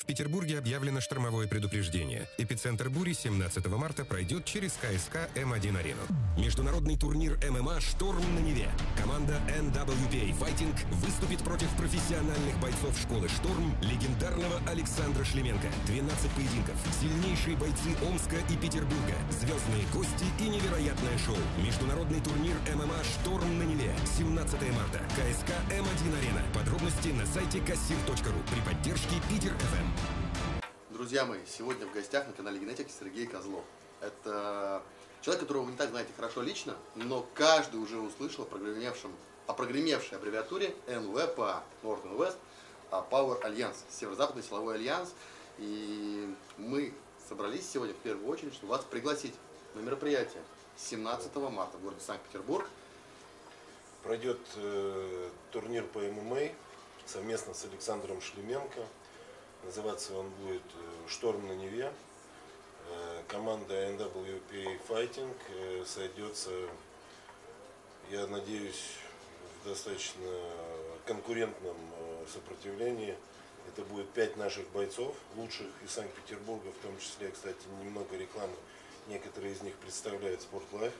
В Петербурге объявлено штормовое предупреждение. Эпицентр бури 17 марта пройдет через КСК М1-арену. Международный турнир ММА «Шторм на Неве». Команда NWPA Fighting выступит против профессиональных бойцов школы «Шторм» легендарного Александра Шлеменко. 12 поединков, сильнейшие бойцы Омска и Петербурга, звездные гости и невероятное шоу. Международный турнир ММА «Шторм на Неве». 17 марта. КСК М1-арена. Подробности на сайте kassir.ru при поддержке Питер-ФМ. Друзья мои, сегодня в гостях на канале Генетики Сергей Козлов. Это человек, которого вы не так знаете хорошо лично, но каждый уже услышал о прогремевшей аббревиатуре НВПА, Northern West Power Alliance, Северо-Западный силовой альянс. И мы собрались сегодня в первую очередь, чтобы вас пригласить на мероприятие 17 марта в городе Санкт-Петербург. Пройдет турнир по ММА совместно с Александром Шлеменко. Называться он будет «Шторм на Неве». Команда NWPA Fighting сойдется, я надеюсь, в достаточно конкурентном сопротивлении. Это будет 5 наших бойцов, лучших из Санкт-Петербурга, в том числе, кстати, немного рекламы. Некоторые из них представляют Sport Life.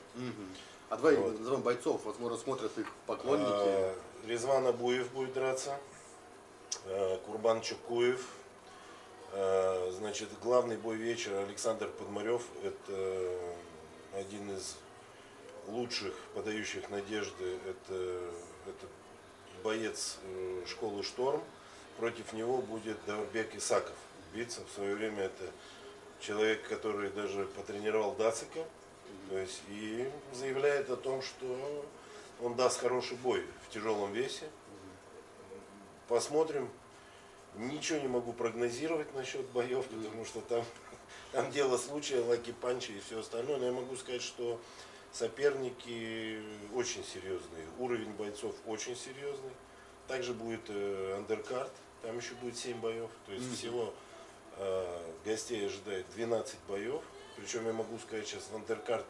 А давай назовем бойцов, возможно, смотрят их поклонники. Резван Абуев будет драться, Курбан Чакуев. Значит, главный бой вечера — Александр Подмарев. Это один из лучших подающих надежды. Это боец школы «Шторм». Против него будет Дарбек Исаков биться. В свое время это человек, который даже потренировал Дацика. То есть, и заявляет о том, что он даст хороший бой в тяжелом весе. Посмотрим. Ничего не могу прогнозировать насчет боев, потому что там дело случая, лаки-панчи и все остальное. Но я могу сказать, что соперники очень серьезные, уровень бойцов очень серьезный. Также будет андеркарт, там еще будет 7 боев. То есть всего гостей ожидает 12 боев. Причем я могу сказать, сейчас андеркарт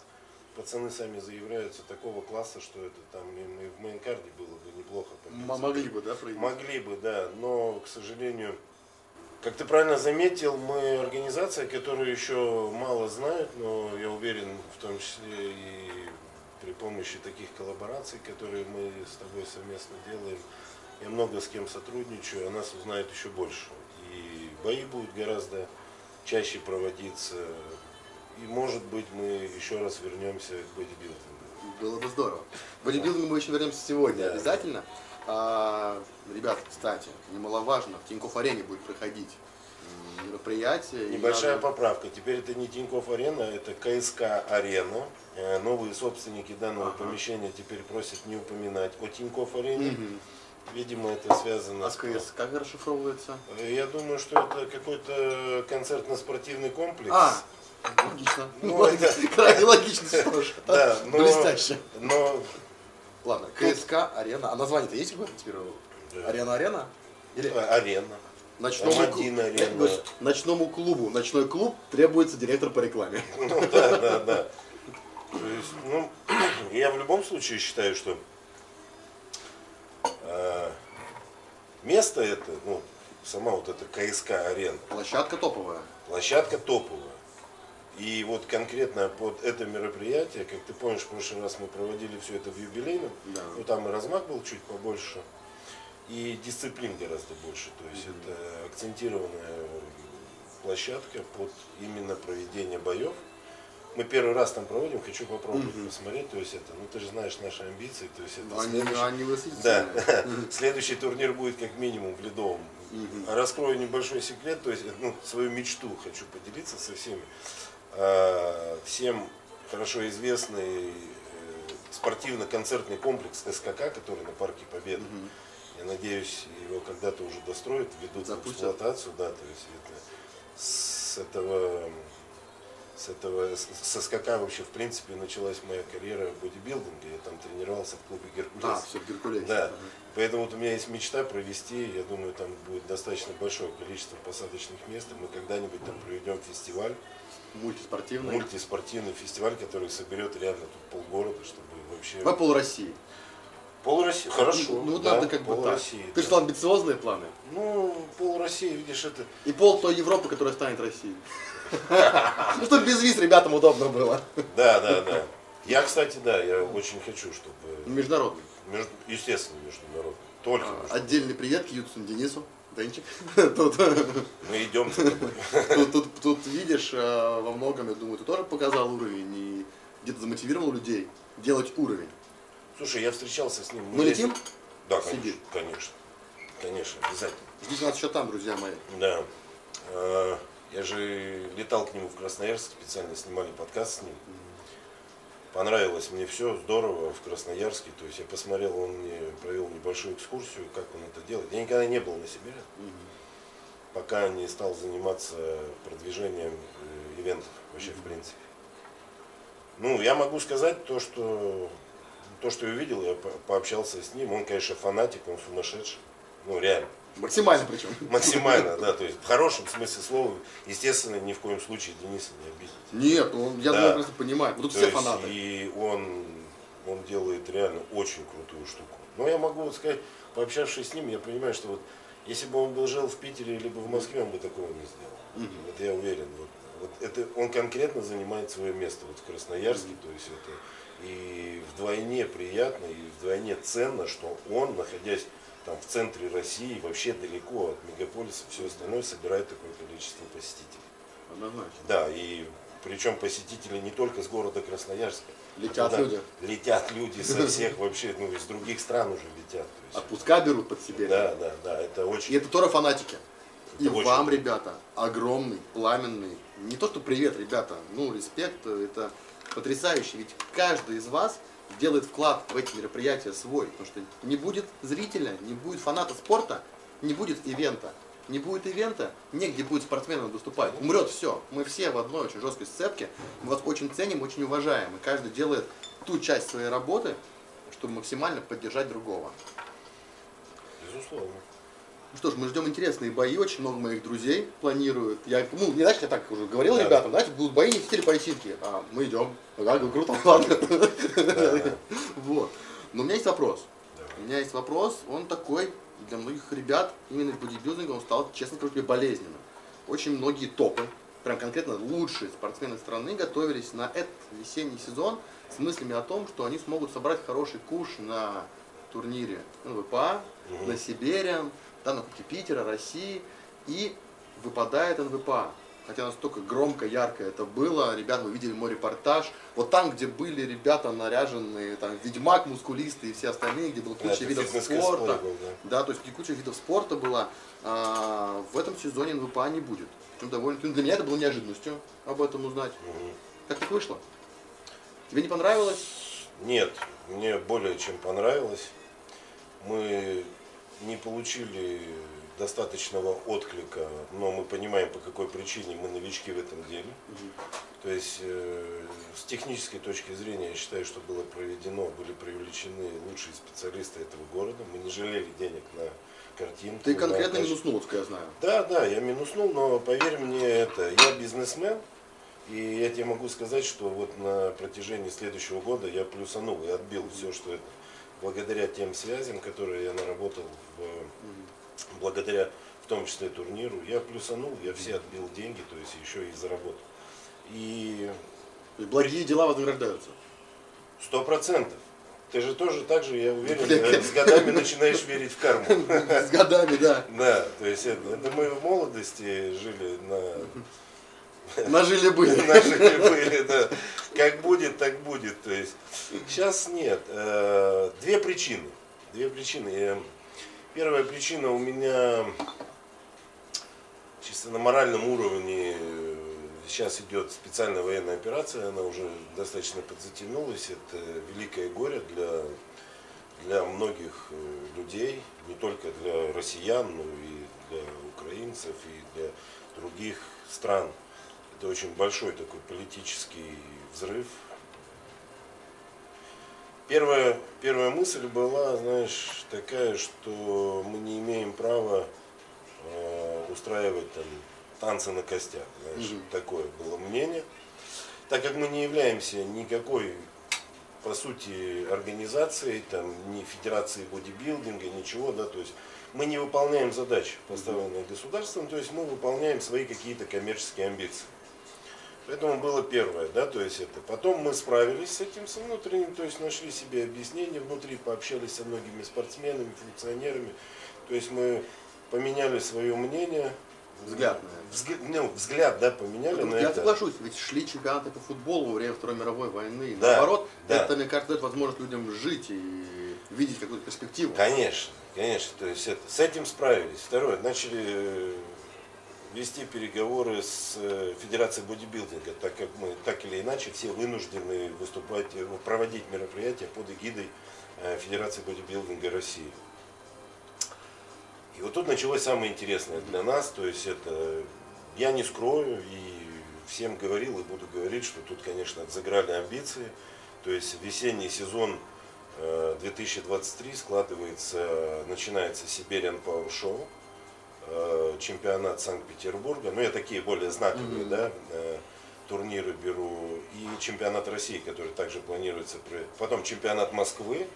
пацаны сами заявляются такого класса, что это там и в мейнкарде было бы неплохо. Могли бы, да, прыгать? Могли бы, да, но, к сожалению, как ты правильно заметил, мы организация, которую еще мало знают, но я уверен, в том числе и при помощи таких коллабораций, которые мы с тобой совместно делаем, я много с кем сотрудничаю, о нас узнают еще больше. И бои будут гораздо чаще проводиться. И, может быть, мы еще раз вернемся к бодибилдингу. Было бы здорово. К бодибилдингу мы еще вернемся сегодня, да, обязательно. Ребят, кстати, немаловажно, в Тинькофф-арене будет проходить мероприятие. Небольшая поправка. Теперь это не Тинькофф-арена, это КСК-арена. Новые собственники данного помещения теперь просят не упоминать о Тинькофф-арене. Видимо, это связано с... КС как расшифровывается? Я думаю, что это какой-то концертно-спортивный комплекс. Логично. Ну, это крайне логично, слушай. Да, блестяще. Но... Ладно, КСК, арена. А название-то есть какое-то теперь? Арена-арена? Арена. Ночному клубу. Ночной клуб требуется директор по рекламе. Ну, да. То есть, ну, я в любом случае считаю, что место это, ну, сама вот эта КСК-арена. Площадка топовая. И вот конкретно под это мероприятие, как ты помнишь, в прошлый раз мы проводили все это в юбилейном, но там и размах был чуть побольше, и дисциплин гораздо больше. То есть это акцентированная площадка под именно проведение боев. Мы первый раз там проводим, хочу попробовать посмотреть. То есть это, ну ты же знаешь наши амбиции, то есть это следующий турнир будет как минимум в Ледовом. Раскрою небольшой секрет, то есть свою мечту хочу поделиться со всеми. Всем хорошо известный спортивно-концертный комплекс СКК, который на Парке Победы. Я надеюсь, его когда-то уже достроят, введут в эксплуатацию. Да, то есть это, с СКК вообще в принципе началась моя карьера в бодибилдинге. Я там тренировался в клубе Геркулес. Поэтому вот у меня есть мечта провести, я думаю, там будет достаточно большое количество посадочных мест. И мы когда-нибудь там проведем фестиваль. Мультиспортивный фестиваль, который соберет реально тут полгорода, чтобы вообще... По пол России. Пол России. Хорошо. Ну да, надо как бы так. России, ты же амбициозные планы. Ну, пол России, видишь, это... И пол той Европы, которая станет Россией. Ну, чтобы без виз ребятам удобно было. Да, да, да. Я, кстати, да, я очень хочу, чтобы... Международный. Естественно, международный. Только отдельный привет к Юцину Денису. Денчик. Мы идем. Тут видишь, во многом, я думаю, ты тоже показал уровень и где-то замотивировал людей делать уровень. Слушай, я встречался с ним. Мы летим? Да, конечно, конечно. Конечно, обязательно. Ждите нас еще там, друзья мои. Да. Я же летал к нему в Красноярск, специально снимали подкаст с ним. Понравилось мне все, здорово, в Красноярске. То есть я посмотрел, он мне провел небольшую экскурсию, как он это делает. Я никогда не был на Сибири, пока не стал заниматься продвижением ивентов вообще в принципе. Ну, я могу сказать то, что я увидел, я пообщался с ним. Он, конечно, фанатик, он сумасшедший. Ну, реально. Максимально причем. Максимально, да, то есть в хорошем смысле слова, естественно, ни в коем случае Дениса не обидеть. Нет, он, я думаю, просто понимаю, будут все фанаты. И он делает реально очень крутую штуку. Но я могу вот сказать, пообщавшись с ним, я понимаю, что вот если бы он был жил в Питере, либо в Москве, он бы такого не сделал. Вот я уверен. Вот это он конкретно занимает свое место вот в Красноярске, то есть это и вдвойне приятно, и вдвойне ценно, что он, находясь там в центре России, вообще далеко от мегаполиса, все остальное, собирает такое количество посетителей. Однозначно. Да, и причем посетители не только с города Красноярска. Летят люди. Летят люди со всех вообще, ну, из других стран уже летят. Отпуска берут под себя. Да, да, да, это очень... И это тоже фанатики. И вам, ребята, огромный, пламенный, не то что привет, ребята, ну, респект, это потрясающе, ведь каждый из вас делает вклад в эти мероприятия свой, потому что не будет зрителя, не будет фаната спорта, не будет ивента. Не будет ивента, негде будет спортсменам выступать. Умрет все. Мы все в одной очень жесткой сцепке. Мы вас очень ценим, очень уважаем. И каждый делает ту часть своей работы, чтобы максимально поддержать другого. Безусловно. Ну что ж, мы ждем интересные бои, очень много моих друзей планируют. Я, ну, не знаешь, я так уже говорил, да, ребятам, да. Знаете, будут бои не в стиле политики. А мы идем. Да, круто, ладно. Вот. Но у меня есть вопрос. У меня есть вопрос, он такой, для многих ребят, именно бодибилдинг, он стал, честно скажу тебе, болезненным. Очень многие топы, прям конкретно лучшие спортсмены страны, готовились на этот весенний сезон с мыслями о том, что они смогут собрать хороший куш на турнире НВПА, на Siberian, да, на Кубке Питера, России, и выпадает НВПА. Хотя настолько громко, ярко это было, ребята, мы видели мой репортаж, вот там, где были ребята наряженные, там, Ведьмак, мускулисты и все остальные, где было куча видов спорта, был, да, то есть куча видов спорта была, в этом сезоне НВПА не будет. Ну, довольно, для меня это было неожиданностью об этом узнать. Как так вышло? Тебе не понравилось? Нет, мне более чем понравилось. Мы не получили достаточного отклика, но мы понимаем, по какой причине мы новички в этом деле. То есть с технической точки зрения, я считаю, что было проведено, были привлечены лучшие специалисты этого города. Мы не жалели денег на картинку. Ты конкретно минуснул, вот, я знаю. Да, да, я минуснул, но поверь мне, это я бизнесмен, и я тебе могу сказать, что вот на протяжении следующего года я плюсанул и отбил все, что это, благодаря тем связям, которые я наработал в... Благодаря, в том числе, турниру, я плюсанул, я все отбил деньги, то есть еще и заработал. И благие дела вознаграждаются. 100%. Ты же тоже так же, я уверен, с годами начинаешь верить в карму. С годами, да. Да, то есть это мы в молодости жили на... Нажили-были. Нажили-были, да. Как будет, так будет. То есть сейчас нет. Две причины. Две причины. Первая причина у меня чисто на моральном уровне. Сейчас идет специальная военная операция, она уже достаточно подзатянулась. Это великое горе для многих людей, не только для россиян, но и для украинцев, и для других стран. Это очень большой такой политический взрыв. Первая мысль была, знаешь, такая, что мы не имеем права устраивать там танцы на костях, знаешь, такое было мнение, так как мы не являемся никакой по сути, организации, там, ни федерации бодибилдинга, ничего, да, то есть мы не выполняем задачи, поставленные государством, то есть мы выполняем свои какие-то коммерческие амбиции. Поэтому было первое, да, то есть это. Потом мы справились с этим, с внутренним, то есть нашли себе объяснение внутри, пообщались со многими спортсменами, функционерами, то есть мы поменяли свое мнение. Взгляд, взгляд, да, поменяли. Потому, на я это соглашусь, ведь шли чемпионаты по футболу во время Второй мировой войны. Да, наоборот, да. Это, мне кажется, дает возможность людям жить и видеть какую-то перспективу. Конечно, конечно. То есть это, с этим справились. Второе, начали вести переговоры с Федерацией бодибилдинга, так как мы так или иначе все вынуждены выступать, проводить мероприятия под эгидой Федерации бодибилдинга России. И вот тут началось самое интересное для нас, то есть это, я не скрою и всем говорил и буду говорить, что тут, конечно, отыграли амбиции, то есть весенний сезон 2023 складывается, начинается Siberian Power Show, чемпионат Санкт-Петербурга, ну я такие более знаковые, да, турниры беру, и чемпионат России, который также планируется, потом чемпионат Москвы,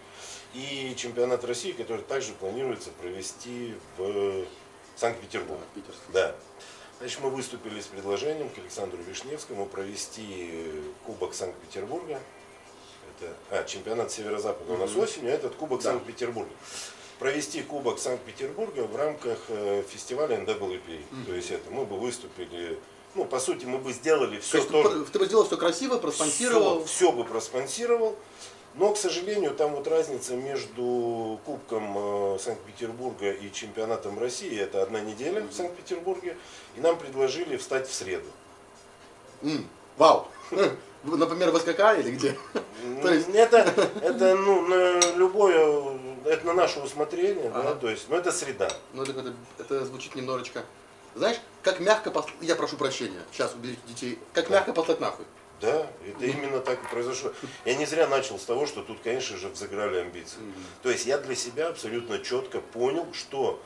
и чемпионат России, который также планируется провести в Санкт-Петербурге. Да. Значит, мы выступили с предложением к Александру Вишневскому провести Кубок Санкт-Петербурга. Это, чемпионат Северо-Запада у нас осенью, а этот Кубок, да, Санкт-Петербурга. Провести Кубок Санкт-Петербурга в рамках фестиваля NWPA. То есть это мы бы выступили. Ну, по сути, мы бы сделали все. То есть, ты бы сделал все красиво, проспонсировал. Все бы проспонсировал. Но, к сожалению, там вот разница между Кубком Санкт-Петербурга и чемпионатом России, это одна неделя в Санкт-Петербурге, и нам предложили встать в среду. Вау! Например, в СКК или где? Это любое, это на наше усмотрение, то есть, но это среда. Ну, это звучит немножечко, знаешь, как мягко, я прошу прощения, сейчас уберите детей, как мягко послать нахуй. Да, это именно так и произошло. Я не зря начал с того, что тут, конечно же, взыграли амбиции. То есть я для себя абсолютно четко понял, что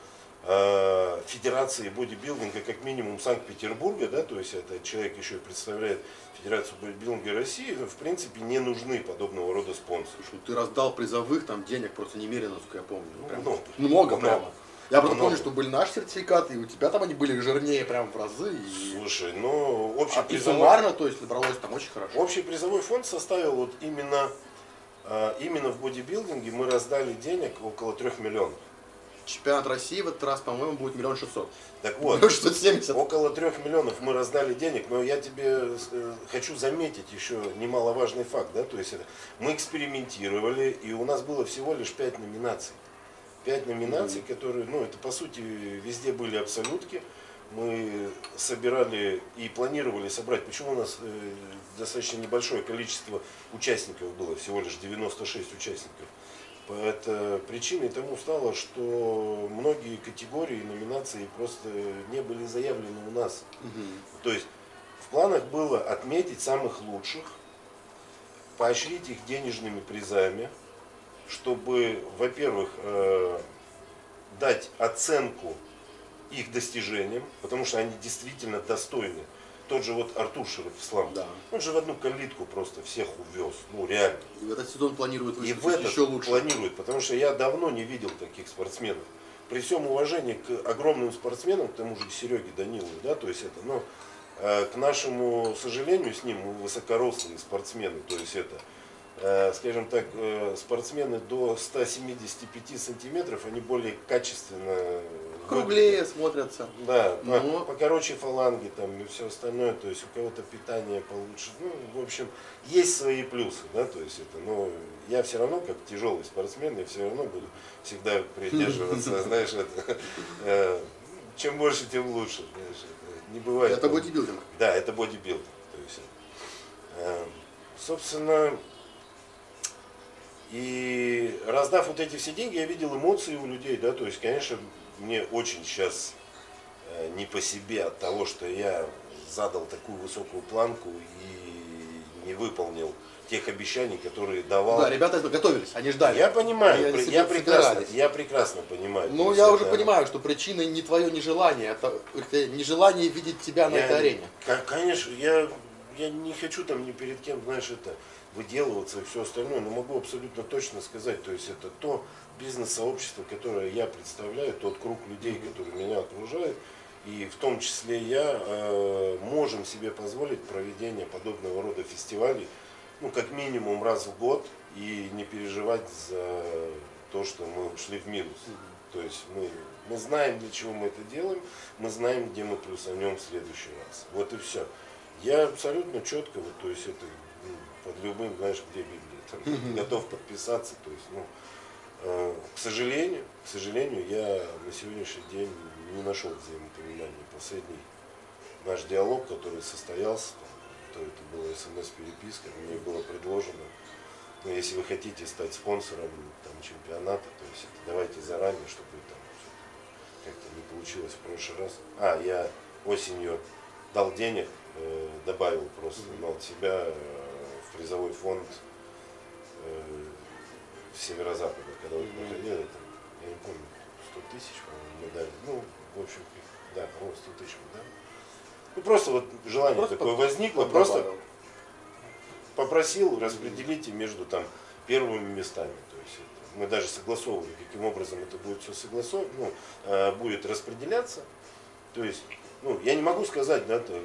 федерации бодибилдинга, как минимум Санкт-Петербурга, да, то есть это человек еще и представляет Федерацию бодибилдинга России, в принципе, не нужны подобного рода спонсоры. Что ты раздал призовых там денег просто немерено, насколько я помню. Прям много, прямо. Я просто помню, что были наши сертификаты, и у тебя там они были жирнее прям в разы. И... Слушай, ну общий призовой... суммарно, то есть набралось там очень хорошо. Общий призовой фонд составил вот именно в бодибилдинге мы раздали денег около 3 миллионов. Чемпионат России в этот раз, по-моему, будет 1 600 000. Так вот, 1 670 000. Около 3 миллионов мы раздали денег, но я тебе хочу заметить еще немаловажный факт, да, то есть мы экспериментировали, и у нас было всего лишь 5 номинаций. 5 номинаций, которые, ну, это по сути везде были абсолютки. Мы собирали и планировали собрать. Почему у нас достаточно небольшое количество участников было, всего лишь 96 участников. Это причиной тому стало, что многие категории и номинации просто не были заявлены у нас. То есть в планах было отметить самых лучших, поощрить их денежными призами, чтобы, во-первых, дать оценку их достижениям, потому что они действительно достойны. Тот же вот Артур Широв, Ислам, он же в одну калитку просто всех увез, ну реально. И в этот сезон планирует еще лучше. Планирует, потому что я давно не видел таких спортсменов. При всем уважении к огромным спортсменам, к тому же Сереге Данилу, да, то есть это, но к нашему сожалению с ним высокорослые спортсмены, то есть это, скажем так, спортсмены до 175 сантиметров, они более качественно... Круглее смотрятся. Да, покороче фаланги там и все остальное, то есть у кого-то питание получше. Ну, в общем, есть свои плюсы, да, то есть это, но я все равно, как тяжелый спортсмен, я все равно буду всегда придерживаться, знаешь, чем больше, тем лучше, не бывает. Это бодибилдинг. Да, это бодибилдинг, то есть, собственно... И раздав вот эти все деньги, я видел эмоции у людей, да, то есть, конечно, мне очень сейчас не по себе от того, что я задал такую высокую планку и не выполнил тех обещаний, которые давал. Да, ребята готовились, они ждали. Я понимаю, я прекрасно понимаю. Ну, я уже понимаю, что причина не твое нежелание, это нежелание видеть тебя на этой арене. Конечно, я не хочу там ни перед кем, знаешь, это... выделываться и все остальное, но могу абсолютно точно сказать, то есть это то бизнес-сообщество, которое я представляю, тот круг людей, который меня окружает, и в том числе я, можем себе позволить проведение подобного рода фестивалей, ну, как минимум раз в год, и не переживать за то, что мы ушли в минус. То есть мы знаем, для чего мы это делаем, мы знаем, где мы плюсанем в следующий раз. Вот и все. Я абсолютно четко, вот, то есть это под любым, знаешь, где Библия, там, готов подписаться. То есть, ну, к сожалению, я на сегодняшний день не нашел взаимопонимания. Последний наш диалог, который состоялся, там, то это была смс-переписка, мне было предложено, ну, если вы хотите стать спонсором там, чемпионата, то есть это давайте заранее, чтобы там как-то не получилось в прошлый раз. А, я осенью дал денег, добавил просто от себя в призовой фонд Северо-Запада, когда вот проходили, там, я не помню, 100 тысяч, по-моему, мы дали, ну, в общем, да, по-моему, 100 тысяч мы дали. Ну, просто вот желание просто такое возникло, просто попросил, распределите между там первыми местами, то есть мы даже согласовывали, каким образом это будет все согласовано, ну, будет распределяться, то есть, ну, я не могу сказать, да, то,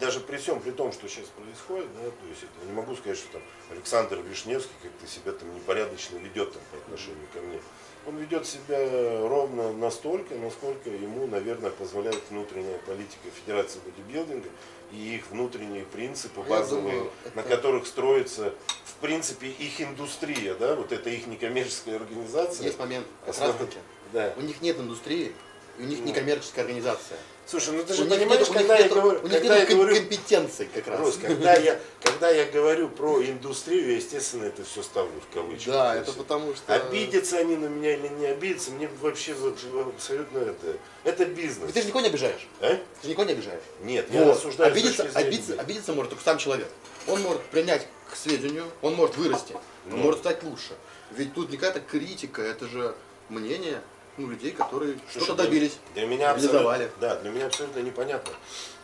даже при всем, при том, что сейчас происходит, да, то есть я не могу сказать, что там Александр Вишневский как-то себя там непорядочно ведет там, по отношению ко мне. Он ведет себя ровно настолько, насколько ему, наверное, позволяет внутренняя политика Федерации бодибилдинга и их внутренние принципы базовые, на которых строится, в принципе, их индустрия, да, вот это их некоммерческая организация. Есть момент, как раз таки, да. У них нет индустрии, у них некоммерческая организация. Слушай, ну ты же понимаешь, когда я говорю... У них нет компетенции как раз. Когда я говорю про индустрию, я, естественно, это все ставлю в кавычки. Да, это потому что... Обидятся они на меня или не обидятся, мне вообще абсолютно это... Это бизнес. Ты же никого не обижаешь. А? Ты же никого не обижаешь. Нет, я рассуждаю... Обидеться может только сам человек. Он может принять к сведению, он может вырасти, он может стать лучше. Ведь тут не какая-то критика, это же мнение... Ну, людей, которые что-то добились, реализовали. Да, для меня абсолютно непонятна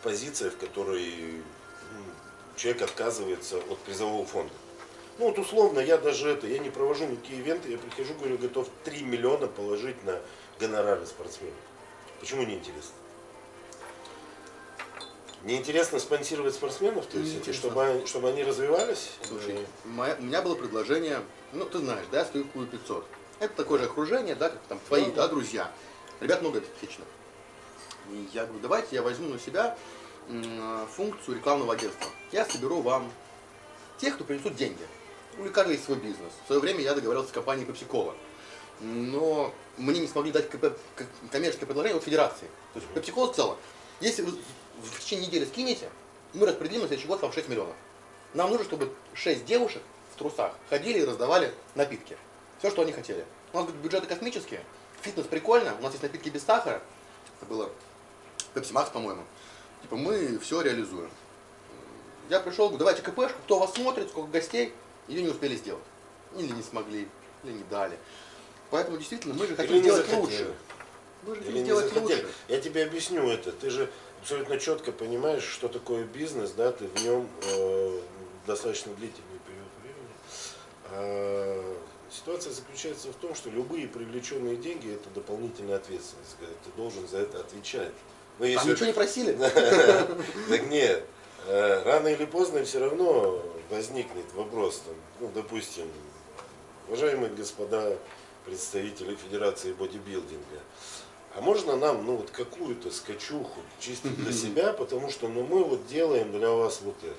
позиция, в которой человек отказывается от призового фонда. Ну вот условно, я даже это, я не провожу никакие ивенты, я прихожу, говорю, готов 3 миллиона положить на гонорары спортсменов. Почему неинтересно? Неинтересно спонсировать спортсменов, то есть, чтобы они развивались? Слушай, у меня было предложение, ну ты знаешь, да, стою в клубе 500. Это такое же окружение, да, как там твои, да, друзья. Ребят много отлично. И я говорю, давайте я возьму на себя функцию рекламного агентства. Я соберу вам тех, кто принесут деньги. У каждого есть свой бизнес. В свое время я договорился с компанией Pepsi Cola. Но мне не смогли дать коммерческое предложение от федерации. То есть Pepsi Cola сказала, если вы в течение недели скинете, мы распределим на следующий год вам 6 миллионов. Нам нужно, чтобы 6 девушек в трусах ходили и раздавали напитки. Все, что они хотели. У нас говорит, бюджеты космические, фитнес прикольно, у нас есть напитки без сахара. Это было Pepsi Max, по-моему. Типа мы все реализуем. Я пришел, говорю, давайте КПшку, кто вас смотрит, сколько гостей, ее не успели сделать. Или не смогли, или не дали. Поэтому действительно мы же хотели сделать лучше. Мы же хотели сделать лучше. Я тебе объясню это. Ты же абсолютно четко понимаешь, что такое бизнес, да, ты в нем достаточно длительный период времени. Ситуация заключается в том, что любые привлеченные деньги – это дополнительная ответственность. Ты должен за это отвечать. Но если... А ничего не просили? Так нет. Рано или поздно все равно возникнет вопрос. Ну, допустим, уважаемые господа представители Федерации бодибилдинга, а можно нам, ну, вот какую-то скачуху чисто для себя, потому что, ну, мы вот делаем для вас вот это.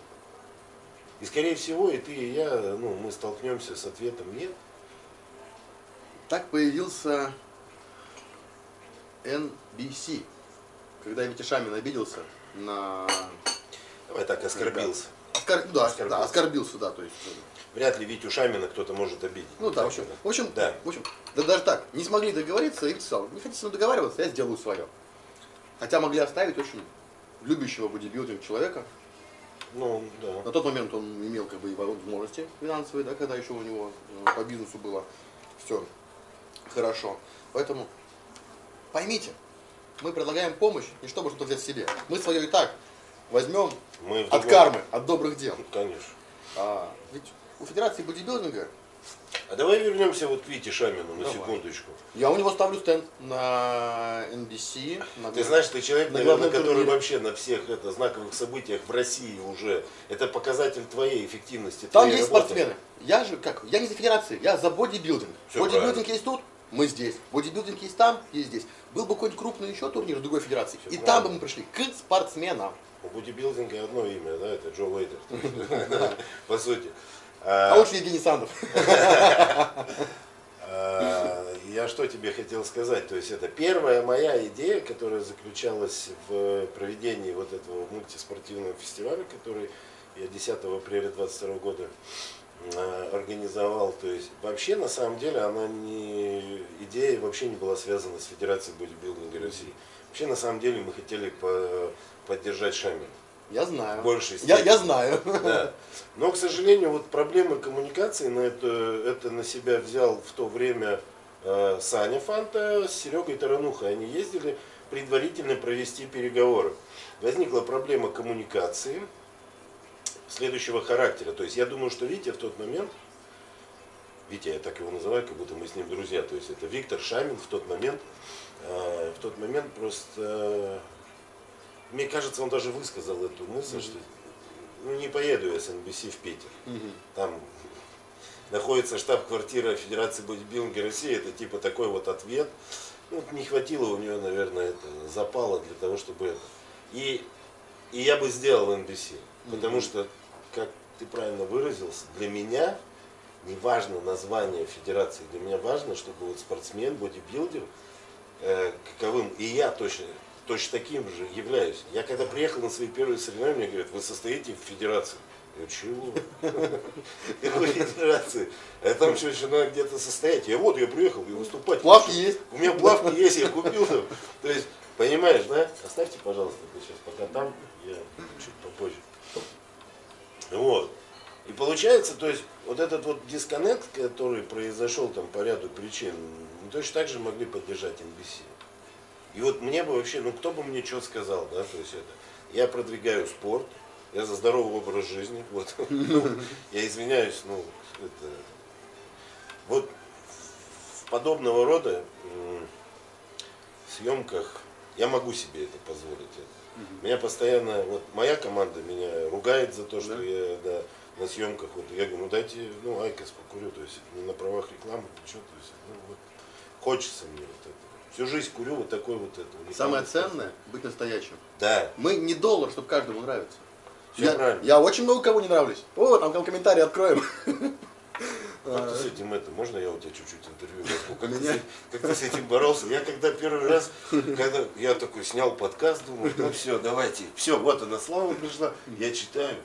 И, скорее всего, и ты, и я, ну, мы столкнемся с ответом «нет». Так появился NBC, когда Витя Шамин обиделся на... Давай так, оскорбился. Оскорбился, да, то есть... Вряд ли Витю Шамина кто-то может обидеть. Ну да, в общем, даже так, не смогли договориться, и писал, не хотите договариваться, я сделаю свое. Хотя могли оставить очень любящего бодибилдинг человека. Ну, да. На тот момент он имел как бы возможности финансовые, да, когда еще у него по бизнесу было все хорошо. Поэтому поймите, мы предлагаем помощь не чтобы что-то взять себе. Мы свое и так возьмем от кармы, от добрых дел. Ну, конечно. Ведь у Федерации бодибилдинга... А давай вернемся вот к Вите Шамину на секундочку. Я у него ставлю стенд на NBC. Ты знаешь, ты человек, наверное, который вообще на всех знаковых событиях в России уже. Это показатель твоей эффективности. Там есть спортсмены. Я же как? Я не за федерации, я за бодибилдинг. Бодибилдинг есть тут, мы здесь. Бодибилдинг есть там, есть здесь. Был бы какой-нибудь крупный еще турнир другой федерации. И там бы мы пришли к спортсменам. У бодибилдинга одно имя, да, это Джо Лейдер. По сути. А лучше Евгений Сандов. Я что тебе хотел сказать? То есть это первая моя идея, которая заключалась в проведении вот этого мультиспортивного фестиваля, который я 10 апреля 2022 года организовал. То есть вообще на самом деле она не идея вообще не была связана с Федерацией бодибилдинга России. Вообще на самом деле мы хотели поддержать Шамина. Я знаю. Я знаю. Да. Но, к сожалению, вот проблемы коммуникации на это на себя взял в то время Саня Фанта с Серегой Таранухой. Они ездили предварительно провести переговоры. Возникла проблема коммуникации следующего характера. То есть я думаю, что Витя в тот момент, Витя, я так его называю, как будто мы с ним друзья. То есть это Виктор Шамин в тот момент просто... Мне кажется, он даже высказал эту мысль, что ну, не поеду я с NBC в Питер. Там находится штаб-квартира Федерации бодибилдинга России. Это типа такой вот ответ. Ну, не хватило у нее, наверное, запала для того, чтобы... И я бы сделал NBC. Потому что, как ты правильно выразился, для меня не важно название Федерации. Для меня важно, чтобы вот спортсмен, бодибилдер, каковым и я точно таким же являюсь. Я когда приехал на свои первые соревнования, мне говорят, вы состоите в федерации. Я чего? Какой федерации? А там еще надо где-то состоять. Я вот, я приехал, и выступать. Плавки есть? У меня плавки есть, я купил там. То есть, понимаешь, да? Оставьте, пожалуйста, сейчас пока там, я чуть попозже. Вот. И получается, то есть, вот этот вот дисконнект, который произошел там по ряду причин, мы точно так же могли поддержать NBC. И вот мне бы вообще, ну кто бы мне что сказал, да, то есть это, я продвигаю спорт, я за здоровый образ жизни, вот, ну, я извиняюсь, ну, это, вот в подобного рода съемках я могу себе это позволить, меня постоянно, вот моя команда меня ругает за то, что я, да, на съемках, вот, я говорю, ну дайте, ну, айкос покурю, то есть не на правах рекламы, что, то есть, ну, вот, хочется мне вот это. Всю жизнь курю вот такой вот это. Самое ценное – быть настоящим. Да. Мы не доллар, чтобы каждому нравиться. Я очень много кому не нравлюсь. О, там комментарии откроем. Как ты с этим это? Можно я у тебя чуть-чуть интервью возьму? Как ты с этим боролся? Я когда первый раз, когда я такой снял подкаст, думаю, ну все, давайте. Все, вот она, слава пришла. Я читаю.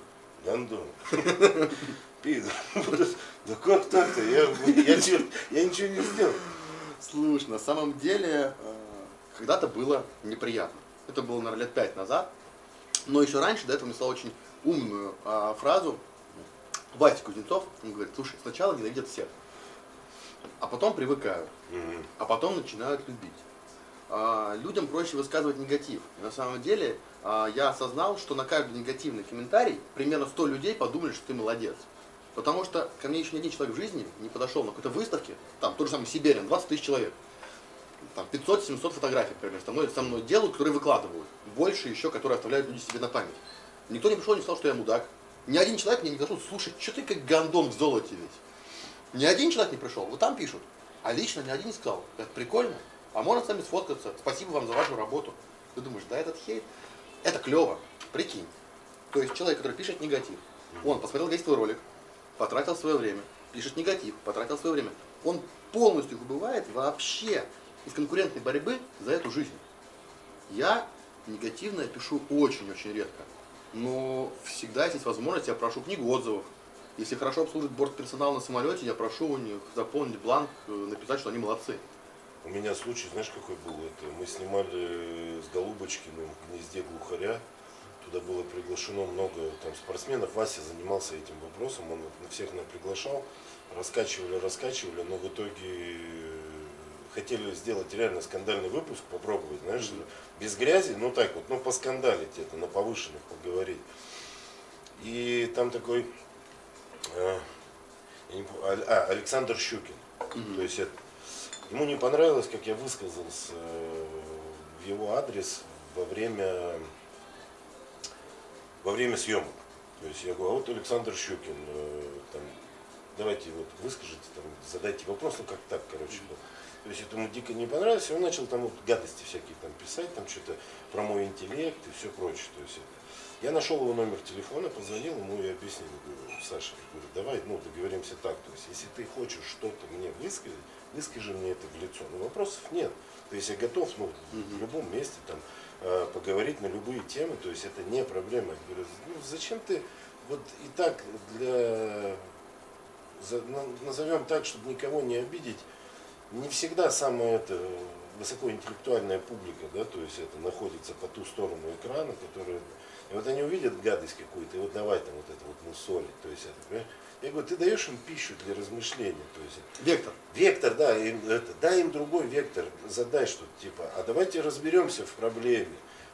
Гандон. Пидор. Да как так-то? Я ничего не сделал. Слушай, на самом деле, когда-то было неприятно. Это было, наверное, лет 5 назад. Но еще раньше до этого написал очень умную фразу Вася Кузнецов. Он говорит, слушай, сначала ненавидят всех, а потом привыкают, а потом начинают любить. Людям проще высказывать негатив. И на самом деле, я осознал, что на каждый негативный комментарий примерно 100 людей подумали, что ты молодец. Потому что ко мне еще ни один человек в жизни не подошел на какой-то выставке, там тот же самый Siberian, 20 тысяч человек, там 500-700 фотографий, например, со мной делают, которые выкладывают, больше еще, которые оставляют люди себе на память. Никто не пришел и не сказал, что я мудак. Ни один человек мне не пришел, слушай, что ты как гондон в золоте весь. Ни один человек не пришел, вот там пишут, а лично ни один не сказал, это прикольно, а можно с вами сфоткаться, спасибо вам за вашу работу. Ты думаешь, да, этот хейт, это клево, прикинь. То есть человек, который пишет негатив, он посмотрел весь твой ролик, потратил свое время, пишет негатив, потратил свое время. Он полностью выбывает вообще из конкурентной борьбы за эту жизнь. Я негативно пишу очень-очень редко, но всегда есть возможность, я прошу книгу отзывов. Если хорошо обслужит бортперсонал на самолете, я прошу у них заполнить бланк, написать, что они молодцы. У меня случай, знаешь, какой был? Это мы снимали с Голубочкиным в гнезде глухаря. Туда было приглашено много там спортсменов. Вася занимался этим вопросом, он всех нас приглашал, раскачивали, но в итоге хотели сделать реально скандальный выпуск, попробовать, знаешь, без грязи, ну так вот, ну поскандалить это, на повышенных поговорить. И там такой Александр Щукин. То есть это, ему не понравилось, как я высказался в его адрес во время съемок. То есть я говорю, а вот Александр Щукин, там, давайте вот выскажите, там, задайте вопрос, ну как так, короче. То есть это ему дико не понравилось, и он начал там вот гадости всякие там писать, там что-то про мой интеллект и все прочее. То есть это. Я нашел его номер телефона, позвонил ему и объяснил, говорю, Саша, говорю, давай, ну, договоримся так, то есть если ты хочешь что-то мне высказать, выскажи мне это в лицо. Но вопросов нет. То есть я готов, ну, в любом месте там поговорить на любые темы, то есть это не проблема. Я говорю, ну, зачем ты вот и так для, назовем так, чтобы никого не обидеть, не всегда самая эта высокоинтеллектуальная публика, да, то есть это находится по ту сторону экрана, которая, и вот они увидят гадость какую-то, и вот давай там вот это вот мусолить, то есть это, понимаешь? Я говорю, ты даешь им пищу для размышления, то есть вектор, да, им, это, дай им другой вектор, задай что-то типа, а давайте разберемся в проблеме,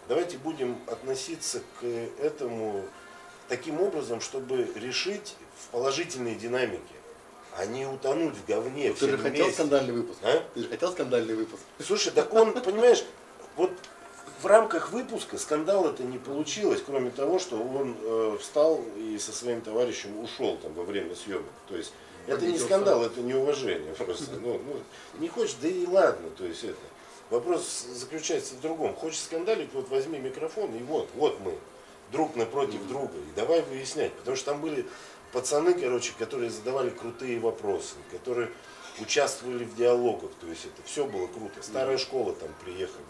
давайте будем относиться к этому таким образом, чтобы решить в положительной динамике. А не утонуть в говне. Ну, ты же хотел скандальный выпуск. А? Ты же хотел скандальный выпуск. Слушай, так он, понимаешь, вот в рамках выпуска скандал это не получилось, кроме того, что он встал и со своим товарищем ушел там во время съемок. То есть это не скандал, это неуважение просто. Ну, не хочешь, да и ладно. То есть это. Вопрос заключается в другом. Хочешь скандалить, вот возьми микрофон и вот мы друг напротив друга. И давай выяснять, потому что там были пацаны, короче, которые задавали крутые вопросы, которые участвовали в диалогах, то есть это все было круто. Старая школа там приехали,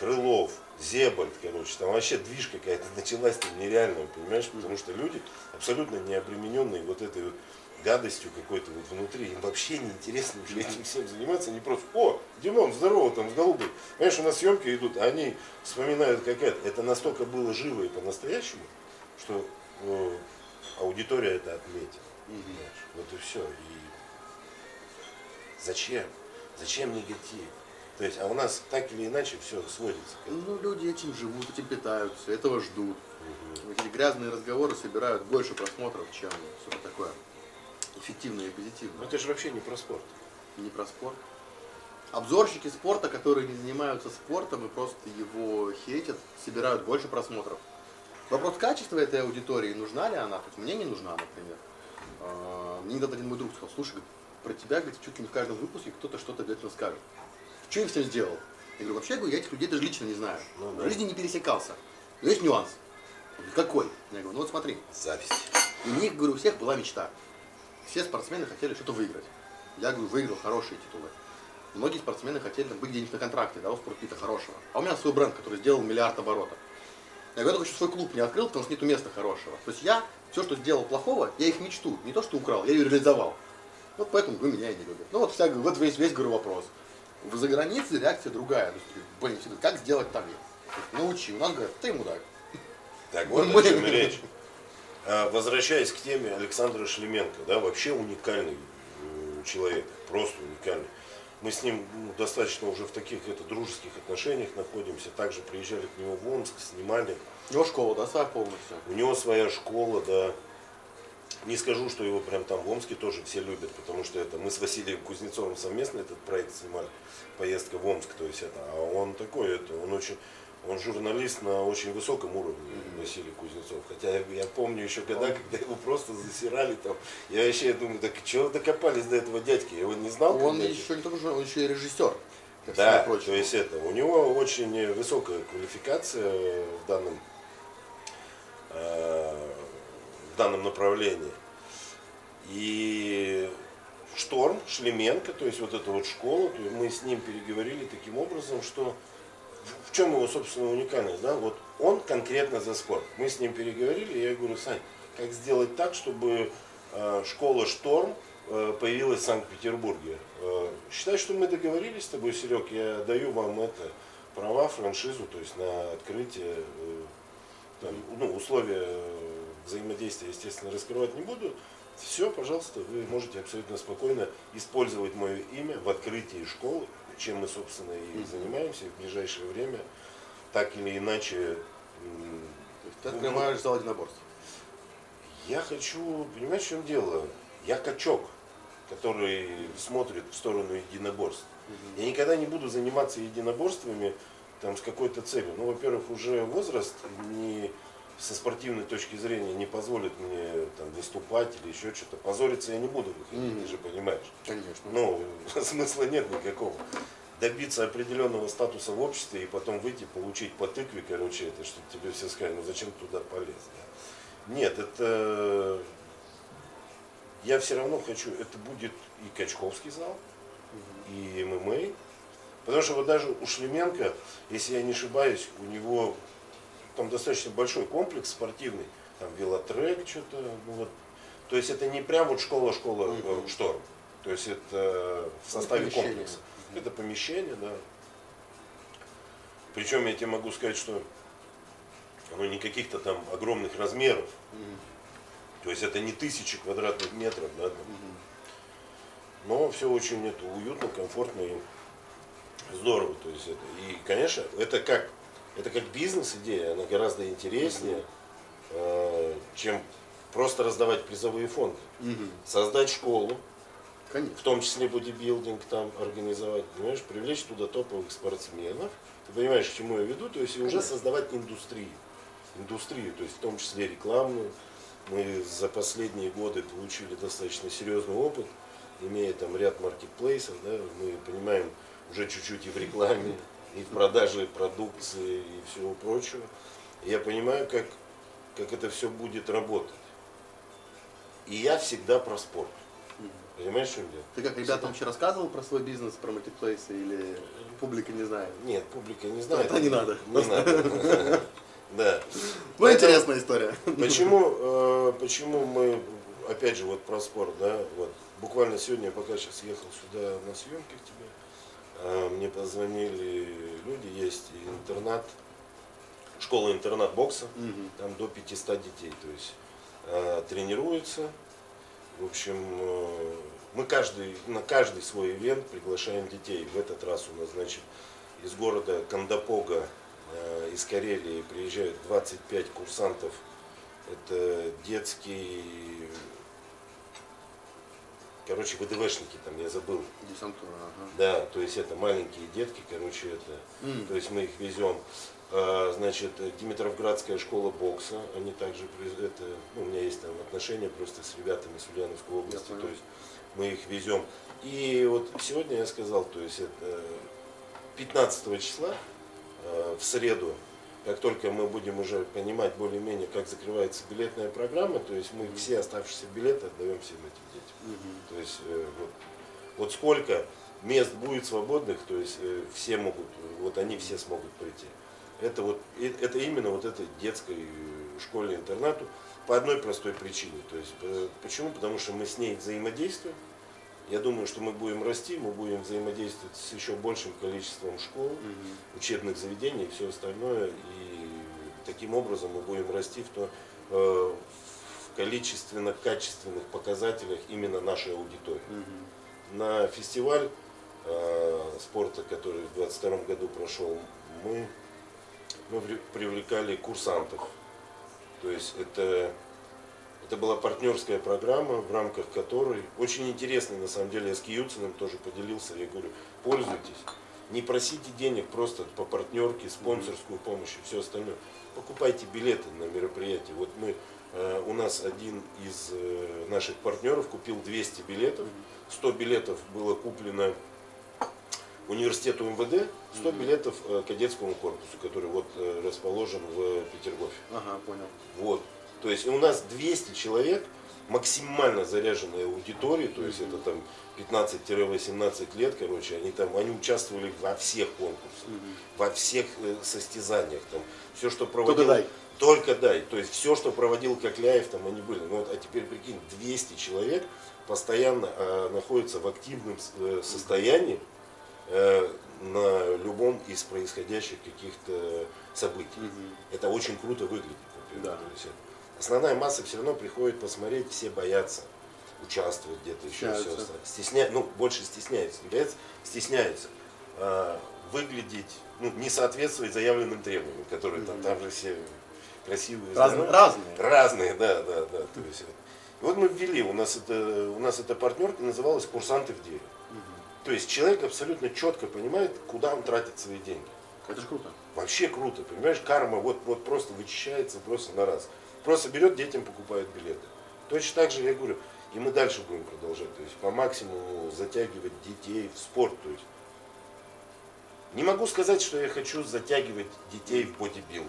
Крылов, Зебальд, короче, там вообще движ какая-то началась там нереальная, понимаешь, потому что люди абсолютно не обремененные вот этой вот гадостью какой-то вот внутри, им вообще не интересно уже этим всем заниматься, они просто, о, Димон, здорово, там, с Голубым, понимаешь, у нас съемки идут, а они вспоминают какая-то, это настолько было живо и по-настоящему, что аудитория это отметила. Вот и все. И зачем? Зачем негатив? То есть, а у нас так или иначе все сводится к этому. Ну, люди этим живут, этим питаются, этого ждут. Эти грязные разговоры собирают больше просмотров, чем все такое эффективное и позитивное. Но это же вообще не про спорт. Не про спорт. Обзорщики спорта, которые не занимаются спортом и просто его хейтят, собирают больше просмотров. Вопрос качества этой аудитории, нужна ли она, хоть мне не нужна, например. Мне недавно один мой друг сказал, слушай, про тебя, говорит, чуть ли не в каждом выпуске кто-то что-то обязательно скажет. Что я с ним сделал? Я говорю, вообще, я этих людей даже лично не знаю. Ну, да. В жизни не пересекался. Но есть нюанс. Какой? Я говорю, ну вот смотри. Запись. У них, говорю, у всех была мечта. Все спортсмены хотели что-то выиграть. Я, говорю, выиграл хорошие титулы. Многие спортсмены хотели там, быть где-нибудь на контракте, да, у спортсмена хорошего. А у меня свой бренд, который сделал миллиард оборотов. Я только что свой клуб не открыл, потому что нету места хорошего. То есть я все, что сделал плохого, я их мечту, не то, что украл, я ее реализовал. Вот поэтому вы меня и не любите. Ну вот вся, вот весь говорю, вопрос. За границей реакция другая. Блин, всегда, как сделать так? Научи. У нас говорят, ты мудак. Так вот о чем речь. Возвращаясь к теме Александра Шлеменко, да, вообще уникальный человек, просто уникальный. Мы с ним достаточно уже в таких дружеских отношениях находимся. Также приезжали к нему в Омск, снимали. У него школа, да, своя полностью? У него своя школа, да. Не скажу, что его прям там в Омске тоже все любят, потому что это мы с Василием Кузнецовым совместно этот проект снимали, поездка в Омск, то есть это. А он такой, это, он журналист на очень высоком уровне, Василий Кузнецов. Хотя я помню еще года, когда его просто засирали там. Я вообще думаю, так чего докопались до этого дядьки? Я его не знал. Он еще не только журналист, он еще и режиссер. Да, то есть это. У него очень высокая квалификация в данном направлении. И Шторм, Шлеменко, то есть вот эта вот школа, мы с ним переговорили таким образом, что в чем его, собственно, уникальность, да? Вот он конкретно за спорт. Мы с ним переговорили, я говорю, Сань, как сделать так, чтобы школа «Шторм» появилась в Санкт-Петербурге? Считай, что мы договорились с тобой, Серег, я даю вам это права, франшизу, то есть на открытие, там, ну, условия взаимодействия, естественно, раскрывать не буду. Все, пожалуйста, вы можете абсолютно спокойно использовать мое имя в открытии школы, чем мы, собственно, и занимаемся в ближайшее время, так или иначе. Ты открываешь зал единоборств? Я хочу, понимаешь, в чем дело? Я качок, который смотрит в сторону единоборств. Я никогда не буду заниматься единоборствами там, с какой-то целью. Ну, во-первых, уже возраст не, со спортивной точки зрения не позволит мне там, выступать или еще что-то. Позориться я не буду выходить, ты же понимаешь. Конечно. Ну, смысла нет никакого. Добиться определенного статуса в обществе и потом выйти, получить по тыкве, короче, это, чтобы тебе все сказали, ну зачем туда полез? Да? Нет, это... Я все равно хочу, это будет и Качковский зал, и ММА. Потому что вот даже у Шлеменко, если я не ошибаюсь, у него там достаточно большой комплекс спортивный, там велотрек, что-то, ну вот. То есть это не прям вот школа-школа, шторм. То есть это в составе комплекса. Это помещение, да. Причем я тебе могу сказать, что оно не каких-то там огромных размеров. То есть это не 1000 квадратных метров, да. Но все очень это уютно, комфортно и здорово. То есть это. И, конечно, это как бизнес-идея, она гораздо интереснее, чем просто раздавать призовые фонды. Создать школу. Конечно. В том числе бодибилдинг там организовать, понимаешь, привлечь туда топовых спортсменов. Ты понимаешь, к чему я веду, то есть уже создавать индустрию. Индустрию, то есть в том числе рекламную. Мы за последние годы получили достаточно серьезный опыт, имея там ряд маркетплейсов, да, мы понимаем уже чуть-чуть и в рекламе, и в продаже продукции, и всего прочего. Я понимаю, как это все будет работать. И я всегда про спорт. Понимаешь, что дело? Ты как ребятам вообще рассказывал про свой бизнес, про маркетплейсы, или публика не знает? Нет, публика не знает. Это не надо. Не надо. Да. Ну, интересная история. Почему мы, опять же, вот про спорт, да, вот буквально сегодня, я пока сейчас ехал сюда на съемки к тебе, мне позвонили люди, есть интернат, школа-интернат бокса, там до 500 детей, то есть тренируются. В общем, мы на каждый свой ивент приглашаем детей. В этот раз у нас, значит, из города Кондопога, из Карелии приезжают 25 курсантов. Это детские, короче, ВДВшники там, я забыл. Десантура, ага. Да, то есть это маленькие детки, короче, это, то есть мы их везем. Значит, Димитровградская школа бокса, они также, это, ну, у меня есть там отношения просто с ребятами с Ульяновской области, то есть мы их везем. И вот сегодня я сказал, то есть это 15 числа, в среду, как только мы будем уже понимать более-менее, как закрывается билетная программа, то есть мы все оставшиеся билеты отдаем всем этим детям. То есть вот сколько мест будет свободных, то есть все могут, вот они все смогут прийти. Это именно вот этой детской школе-интернату по одной простой причине. То есть, почему? Потому что мы с ней взаимодействуем. Я думаю, что мы будем расти, мы будем взаимодействовать с еще большим количеством школ, учебных заведений и все остальное. И таким образом мы будем расти в количественно-качественных показателях именно нашей аудитории. На фестиваль спорта, который в 2022 году прошел, мы привлекали курсантов, то есть это была партнерская программа, в рамках которой, очень интересно на самом деле, я с Киюциным тоже поделился, я говорю, пользуйтесь, не просите денег просто по партнерке, спонсорскую помощь и все остальное, покупайте билеты на мероприятие. Вот у нас один из наших партнеров купил 200 билетов, 100 билетов было куплено университету МВД, 100 билетов кадетскому корпусу, который вот расположен в Петергофе. Ага, понял. Вот. То есть у нас 200 человек, максимально заряженная аудитория, то есть это там 15-18 лет, короче, они участвовали во всех конкурсах, во всех состязаниях, там, все, что проводил. Только дай. То есть все, что проводил Кокляев, там они были. Ну, вот, а теперь прикинь, 200 человек постоянно находятся в активном состоянии на любом из происходящих каких-то событий. Это очень круто выглядит. Да. То есть основная масса все равно приходит посмотреть, все боятся участвовать где-то еще. Все стесняются, ну, больше стесняются. Выглядеть, ну, не соответствует заявленным требованиям, которые там же все красивые, разные, да. То есть, вот мы ввели, у нас эта партнерка называлась «Курсанты в деле». То есть человек абсолютно четко понимает, куда он тратит свои деньги. Это же круто. Вообще круто, понимаешь, карма вот просто вычищается просто на раз. Просто берет, детям покупает билеты. Точно так же, я говорю, и мы дальше будем продолжать. То есть по максимуму затягивать детей в спорт. То есть не могу сказать, что я хочу затягивать детей в бодибилд.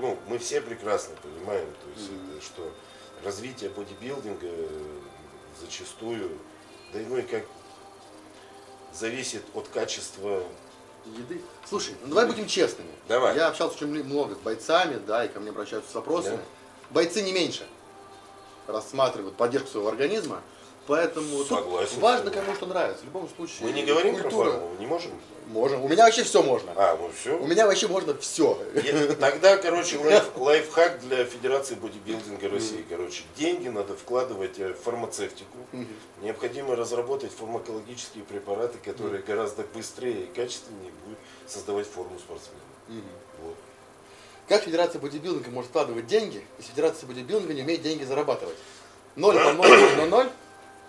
Ну, мы все прекрасно понимаем, то есть, что развитие бодибилдинга зачастую, да и ну и как зависит от качества еды. Слушай, ну давай будем честными. Давай. Я общался очень много с бойцами, да, и ко мне обращаются с вопросами. Да. Бойцы не меньше рассматривают поддержку своего организма, поэтому согласен, важно, кому что нравится. В любом случае. Мы не говорим про форму, не можем? Можем. У меня вообще все можно. А, ну все? У меня вообще можно все. Тогда, короче, лайфхак для Федерации бодибилдинга России. Короче, деньги надо вкладывать в фармацевтику. Необходимо разработать фармакологические препараты, которые гораздо быстрее и качественнее будут создавать форму спортсмена. Вот. Как Федерация бодибилдинга может вкладывать деньги, если Федерация бодибилдинга не умеет деньги зарабатывать? 0 на 0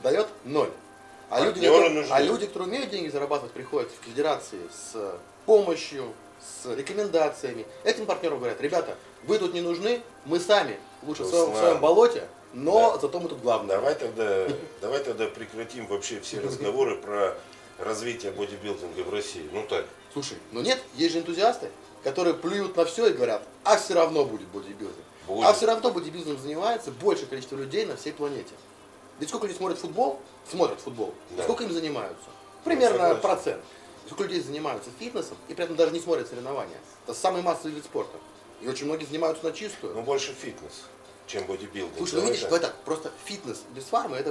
дает 0. А люди, которые умеют деньги зарабатывать, приходят в федерации с помощью, с рекомендациями. Этим партнерам говорят: ребята, вы тут не нужны, мы сами лучше в своем болоте, но зато мы тут главные. Давай тогда прекратим вообще все разговоры про развитие бодибилдинга в России. Ну так. Слушай, ну нет, есть же энтузиасты, которые плюют на все и говорят: а все равно будет бодибилдинг. А все равно бодибилдингом занимается большее количество людей на всей планете. Ведь сколько людей смотрят футбол, да. Сколько им занимаются? Примерно процент. Сколько людей занимаются фитнесом и при этом даже не смотрят соревнования. Это самый массовый вид спорта. И очень многие занимаются на чистую. Но больше фитнес, чем бодибилдинг. Слушай, ну видишь, давай так, просто фитнес без фармы,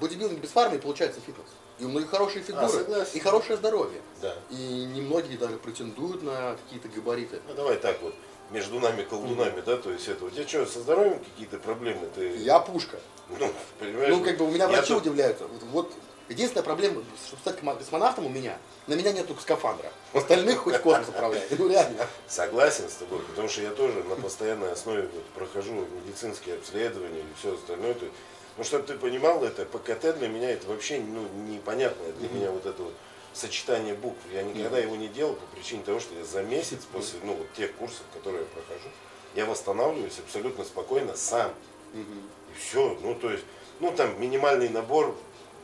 бодибилдинг без фармы, и получается фитнес. И у многих хорошие фигуры, и хорошее здоровье. Да. И немногие даже претендуют на какие-то габариты. Ну давай так вот, между нами колдунами, да, то есть это, у тебя что, со здоровьем какие-то проблемы? Ты... Я пушка. Ну, понимаешь? Ну, как бы у меня врачи удивляются. Вот единственная проблема, чтобы стать космонавтом у меня, на меня нету скафандра. У остальных хоть космос управляет. Ну, реально. Согласен с тобой, потому что я тоже на постоянной основе прохожу медицинские обследования и все остальное. Ну, чтобы ты понимал, это ПКТ для меня это вообще непонятное для меня вот это вот сочетание букв. Я никогда его не делал по причине того, что я за месяц после вот тех курсов, которые я прохожу, я восстанавливаюсь абсолютно спокойно сам. И все. Ну, то есть, ну, там минимальный набор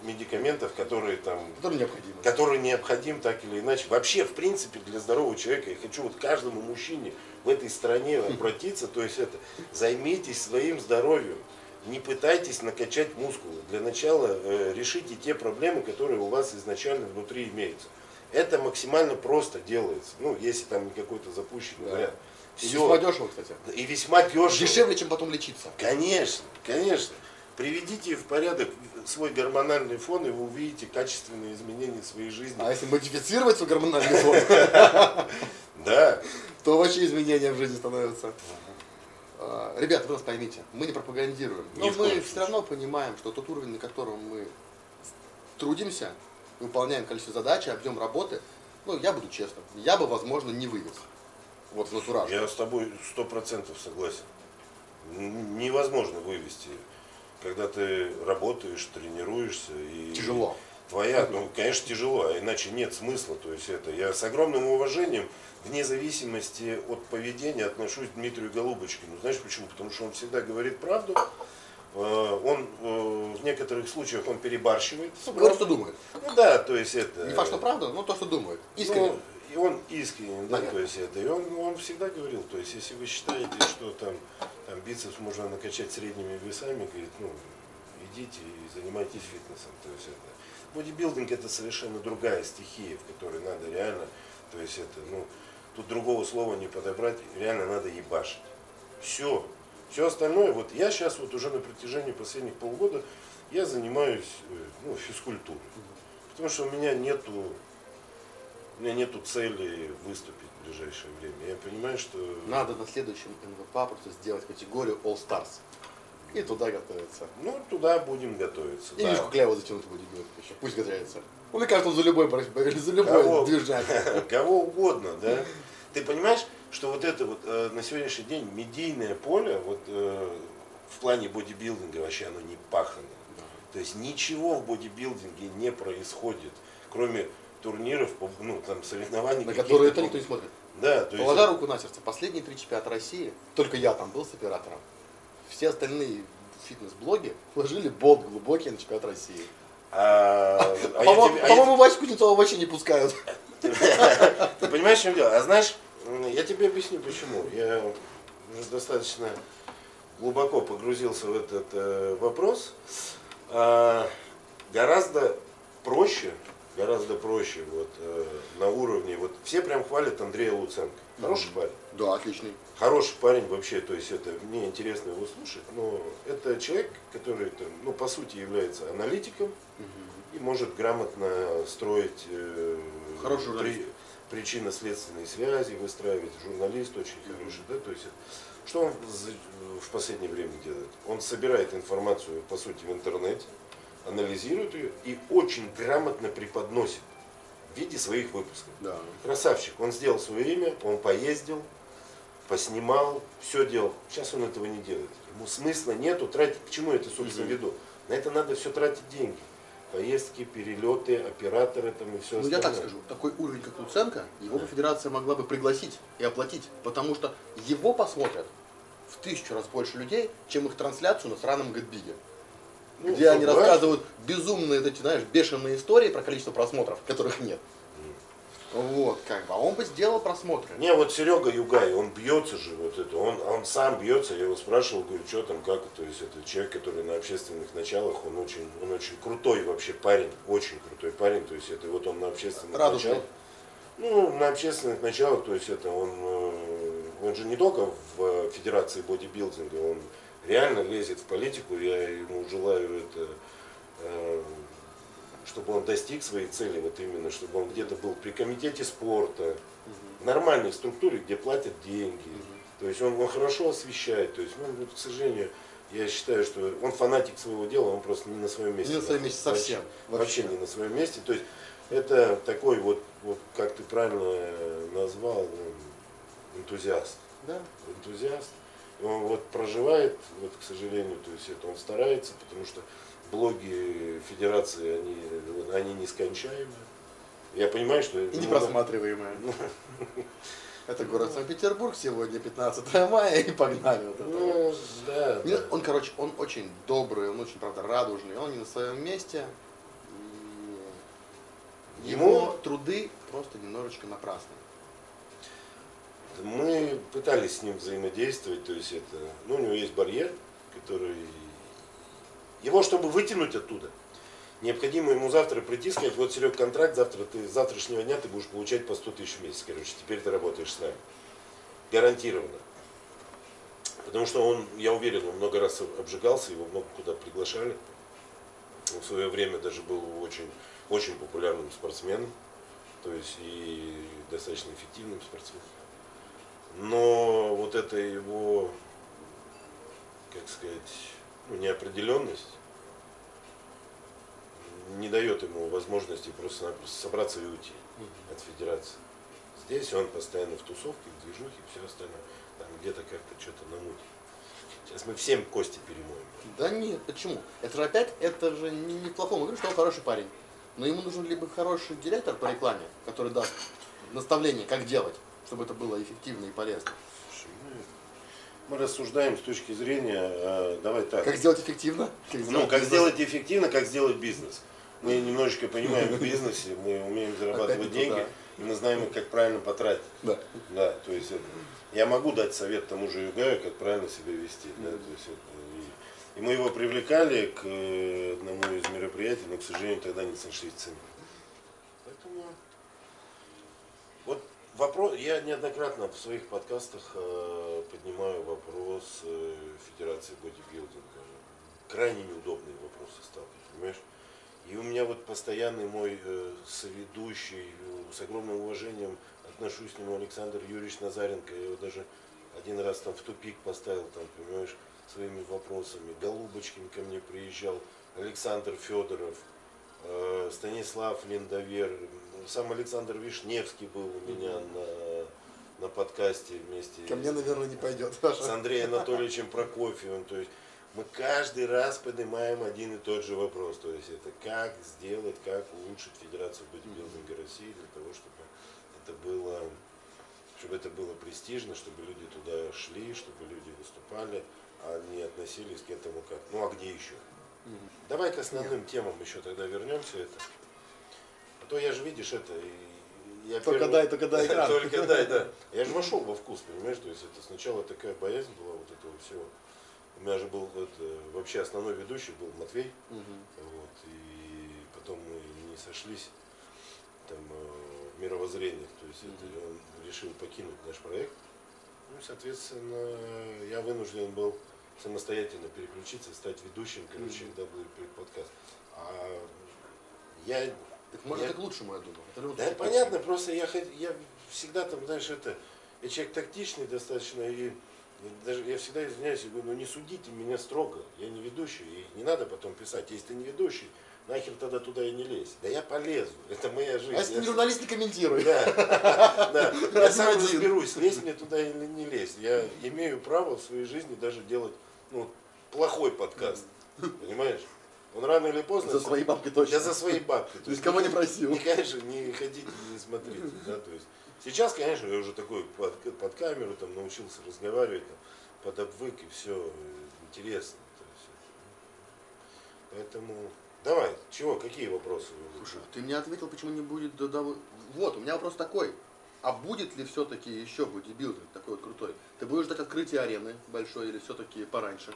медикаментов, которые необходим так или иначе. Вообще, в принципе, для здорового человека я хочу вот каждому мужчине в этой стране обратиться. То есть, это займитесь своим здоровьем. Не пытайтесь накачать мускулы. Для начала решите те проблемы, которые у вас изначально внутри имеются. Это максимально просто делается. Ну, если там не какой-то запущенный вариант. И весьма дешево, кстати. И весьма дешево. Дешевле, чем потом лечиться. Конечно, конечно. Приведите в порядок свой гормональный фон, и вы увидите качественные изменения в своей жизни. А если модифицировать свой гормональный фон, то вообще изменения в жизни становятся. Ребята, вы нас поймите, мы не пропагандируем, но мы все равно понимаем, что тот уровень, на котором мы трудимся, выполняем количество задач, объем работы, ну, я буду честным, я бы, возможно, не вывез. Вот в натураж. Я с тобой 100% согласен. Невозможно вывести, когда ты работаешь, тренируешься. И тяжело. Твоя, ну, конечно, тяжело, а иначе нет смысла. То есть это я с огромным уважением, вне зависимости от поведения, отношусь к Дмитрию Голубочкину. Знаешь почему? Потому что он всегда говорит правду. Он в некоторых случаях он перебарщивает. Ну, потому что думает. Ну да, то есть это. Не факт, что правда, но то, что думает. Искренне. И он искренне, да, то есть это. И он всегда говорил, то есть, если вы считаете, что там бицепс можно накачать средними весами, говорит, ну, идите и занимайтесь фитнесом. То есть это. Бодибилдинг это совершенно другая стихия, в которой надо реально, то есть это, ну, тут другого слова не подобрать, реально надо ебашить. Все. Все остальное, вот я сейчас вот уже на протяжении последних полгода, я занимаюсь, ну, физкультурой. Потому что у меня нету цели выступить в ближайшее время. Я понимаю, что... Надо на следующем НВПА просто сделать категорию All Stars. И туда готовиться. Ну, туда будем готовиться. И Мишку Кляву затянуть будет еще. Пусть готовится. Ну, мне кажется, он за любой движение. Кого угодно, да? Ты понимаешь, что вот это вот на сегодняшний день медийное поле, вот в плане бодибилдинга вообще оно не пахано. Да. То есть ничего в бодибилдинге не происходит, кроме турниров, ну там соревнований. На которые это никто не смотрит. Да, то есть... Положа руку на сердце, последние 3 чемпионата России, только я там был с оператором, все остальные фитнес-блоги вложили болт глубокий на чемпионат России. По-моему, Васю Кузнецова вообще не пускают. Ты понимаешь, в чем дело? А знаешь, я тебе объясню почему. Я достаточно глубоко погрузился в этот вопрос. Гораздо проще вот на уровне. Вот все прям хвалят Андрея Луценко. Хороший парень. Да, отличный. Хороший парень вообще, то есть это мне интересно его слушать, но это человек, который там, ну, по сути является аналитиком и может грамотно строить причинно-следственные связи, выстраивать. Журналист очень хороший, да, то есть что он в последнее время делает? Он собирает информацию по сути в интернете, анализирует ее и очень грамотно преподносит в виде своих выпусков. Да. Красавчик, он сделал свое имя, он поездил, поснимал, все делал. Сейчас он этого не делает. Ему смысла нету тратить. К чему это, собственно, веду? На это надо все тратить деньги. Поездки, перелеты, операторы там и все остальное. Ну, я так скажу, такой уровень, как Луценко, его федерация могла бы пригласить и оплатить, потому что его посмотрят в 1000 раз больше людей, чем их трансляцию на сраном Гетбиге. Ну, где они рассказывают безумные, эти, знаешь, бешеные истории про количество просмотров, которых нет. Вот, как бы, а он бы сделал просмотры. Не, вот Серега Югай, он бьется же, вот это, он сам бьется, я его спрашивал, говорю, что там, как, то есть это человек, который на общественных началах, он очень крутой вообще парень, очень крутой парень, то есть это вот он на общественных началах. Ну, на общественных началах, то есть это он же не только в федерации бодибилдинга, он реально лезет в политику, я ему желаю это, чтобы он достиг своей цели, вот именно, чтобы он где-то был при комитете спорта, в нормальной структуре, где платят деньги, то есть он хорошо освещает, то есть, ну, к сожалению, я считаю, что он фанатик своего дела, он просто не на своем месте. Не на своем месте совсем. Вообще не на своем месте, то есть это такой вот как ты правильно назвал, энтузиаст. Да. Энтузиаст. Он вот проживает, вот, к сожалению, то есть это он старается, потому что блоги федерации, они нескончаемые. Я понимаю, что... И непросматриваемые. Это город Санкт-Петербург, сегодня 15 мая, и погнали. Он, короче, он очень добрый, он очень, правда, радужный, он не на своем месте. Его труды просто немножечко напрасны. Мы пытались с ним взаимодействовать, то есть это, ну, у него есть барьер, который, его, чтобы вытянуть оттуда, необходимо ему завтра прийти, сказать, вот, Серег, контракт, завтра ты, с завтрашнего дня ты будешь получать по 100 тысяч в месяц, короче, теперь ты работаешь с нами, гарантированно, потому что он, я уверен, он много раз обжигался, его много куда приглашали, он в свое время даже был очень, очень популярным спортсменом, то есть и достаточно эффективным спортсменом. Но вот это его, как сказать, ну, неопределенность не дает ему возможности просто-напросто собраться и уйти от федерации. Здесь он постоянно в тусовке, в движухе, все остальное. Там где-то как-то что-то намутит. Сейчас мы всем кости перемоем. Да нет, почему? Это же опять, это же не к плохому. Говорю, что он хороший парень. Но ему нужен либо хороший директор по рекламе, который даст наставление, как делать, чтобы это было эффективно и полезно. Мы рассуждаем с точки зрения, давай так. Как сделать эффективно? Как сделать эффективно, как сделать бизнес. Мы немножечко понимаем в бизнесе, мы умеем зарабатывать деньги, и мы знаем, как правильно потратить. Да. Да, то есть я могу дать совет тому же Югаю, как правильно себя вести. Да, то есть, и мы его привлекали к одному из мероприятий, но, к сожалению, тогда не сошлись. Поэтому вот. Вопрос, я неоднократно в своих подкастах поднимаю вопрос Федерации бодибилдинга. Крайне неудобные вопросы стал, понимаешь? И у меня вот постоянный мой соведущий, с огромным уважением отношусь к нему, Александр Юрьевич Назаренко. Я его даже один раз там в тупик поставил, там, понимаешь, своими вопросами. Голубочкин ко мне приезжал, Александр Федоров, Станислав Линдовер, сам Александр Вишневский был у меня на подкасте вместе. Ко мне, наверное, не пойдет. С Андреем Анатольевичем Прокофьевым. То есть мы каждый раз поднимаем один и тот же вопрос. То есть это как сделать, как улучшить Федерацию бодибилдинга России для того, чтобы это было престижно, чтобы люди туда шли, чтобы люди выступали, а не относились к этому как, ну а где еще? Давай к основным темам еще тогда вернемся. А то я же, видишь, это... Только дай экран. Только дай, да. Я же вошел во вкус, понимаешь, то есть это сначала такая боязнь была вот этого всего. У меня же был вообще основной ведущий был Матвей, вот, и потом мы не сошлись там в мировоззрениях, то есть он решил покинуть наш проект, ну и, соответственно, я вынужден был самостоятельно переключиться, стать ведущим, короче, WP-подкаст. А я... Так может это к лучшему, я думаю. Да, понятно, просто я всегда там, знаешь, я человек тактичный достаточно, и даже я всегда извиняюсь, я говорю, ну не судите меня строго, я не ведущий, и не надо потом писать, если ты не ведущий, нахер тогда туда и не лезь. Да я полезу, это моя жизнь. А если ты журналист, не комментируй. Да, я сам разберусь, лезь мне туда или не лезь. Я имею право в своей жизни даже делать плохой подкаст, понимаешь? Он рано или поздно... За свои бабки точно. Я за свои бабки. То есть кого не просил. Конечно, не ходите, не смотрите. Да, то есть. Сейчас, конечно, я уже такой под камеру там научился разговаривать, там, под обвык, и все интересно. То есть. Поэтому... Давай, чего, какие вопросы? Слушай, ты мне ответил, почему не будет... Вот, у меня вопрос такой. А будет ли все-таки еще бодибилдинг такой вот крутой? Ты будешь ждать открытия арены большой или все-таки пораньше?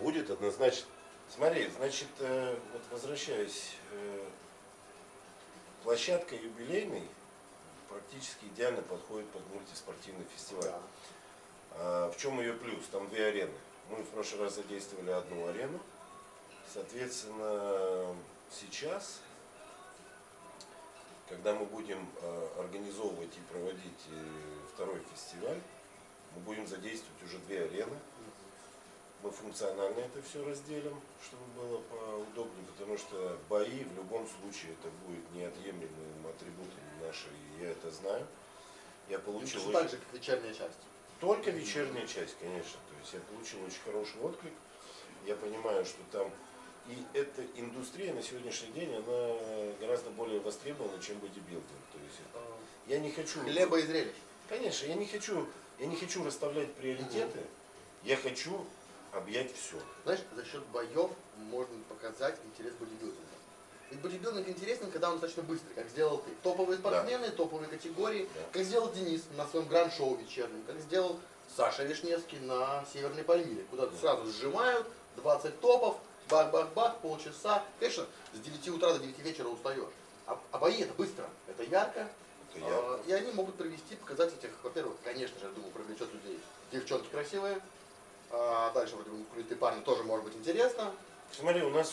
Будет однозначно. Смотри, значит, вот возвращаясь, площадка юбилейной практически идеально подходит под мультиспортивный фестиваль. Да. В чем ее плюс? Там две арены. Мы в прошлый раз задействовали одну арену. Соответственно, сейчас, когда мы будем организовывать и проводить второй фестиваль, мы будем задействовать уже две арены. Мы функционально это все разделим, чтобы было поудобнее, потому что бои в любом случае это будет неотъемлемым атрибутом нашей, я это знаю. Я получил... Ну, так же, как вечерняя часть. Только вечерняя часть, конечно. То есть я получил очень хороший отклик. Я понимаю, что там... И эта индустрия на сегодняшний день, она гораздо более востребована, чем бодибилдинг. То есть я не хочу... Хлеба и зрелищ. Конечно, я не хочу расставлять приоритеты. Я хочу... объять все. Знаешь, за счет боев можно показать интерес бодибилдинга. Ведь бодибилдинг интересен, когда он достаточно быстрый, как сделал ты. Топовые спортсмены, да. Топовые категории, да. Как сделал Денис на своем гранд-шоу вечернем, как сделал Саша Вишневский на Северной Пальмире, куда да. Сразу сжимают, 20 топов, бах-бах-бах, полчаса. Конечно, с 9 утра до 9 вечера устаешь. А бои это быстро, это ярко. И они могут привести, показать этих, во-первых, конечно же, я думаю, привлечет людей. Девчонки красивые. А дальше вроде бы крутые парни тоже может быть интересно. Смотри, у нас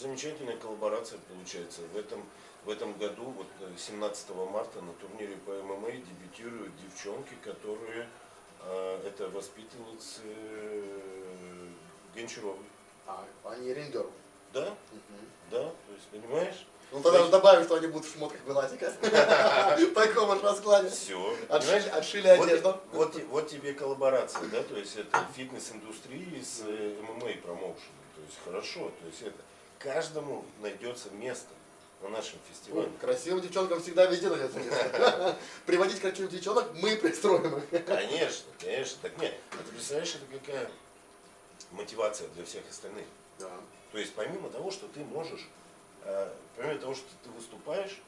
замечательная коллаборация получается. В этом году, вот 17 марта на турнире по ММА дебютируют девчонки, которые это воспитываются Гончаровой. А они рейнгеры? Да, да, то есть понимаешь? Ну тогда же добавим, что они будут в шмотках Белатика. В таком же раскладе. Все. Отшили одежду. Вот тебе коллаборация, да, то есть это фитнес-индустрии с ММА-промоушеном. То есть хорошо, то есть это каждому найдется место на нашем фестивале. Красивым девчонкам всегда везде найдется место. Приводить красивых девчонок мы пристроим их. Конечно, конечно. Так нет, а ты представляешь, это какая мотивация для всех остальных. Да. То есть помимо того, что ты можешь, помимо того, что ты выступаешь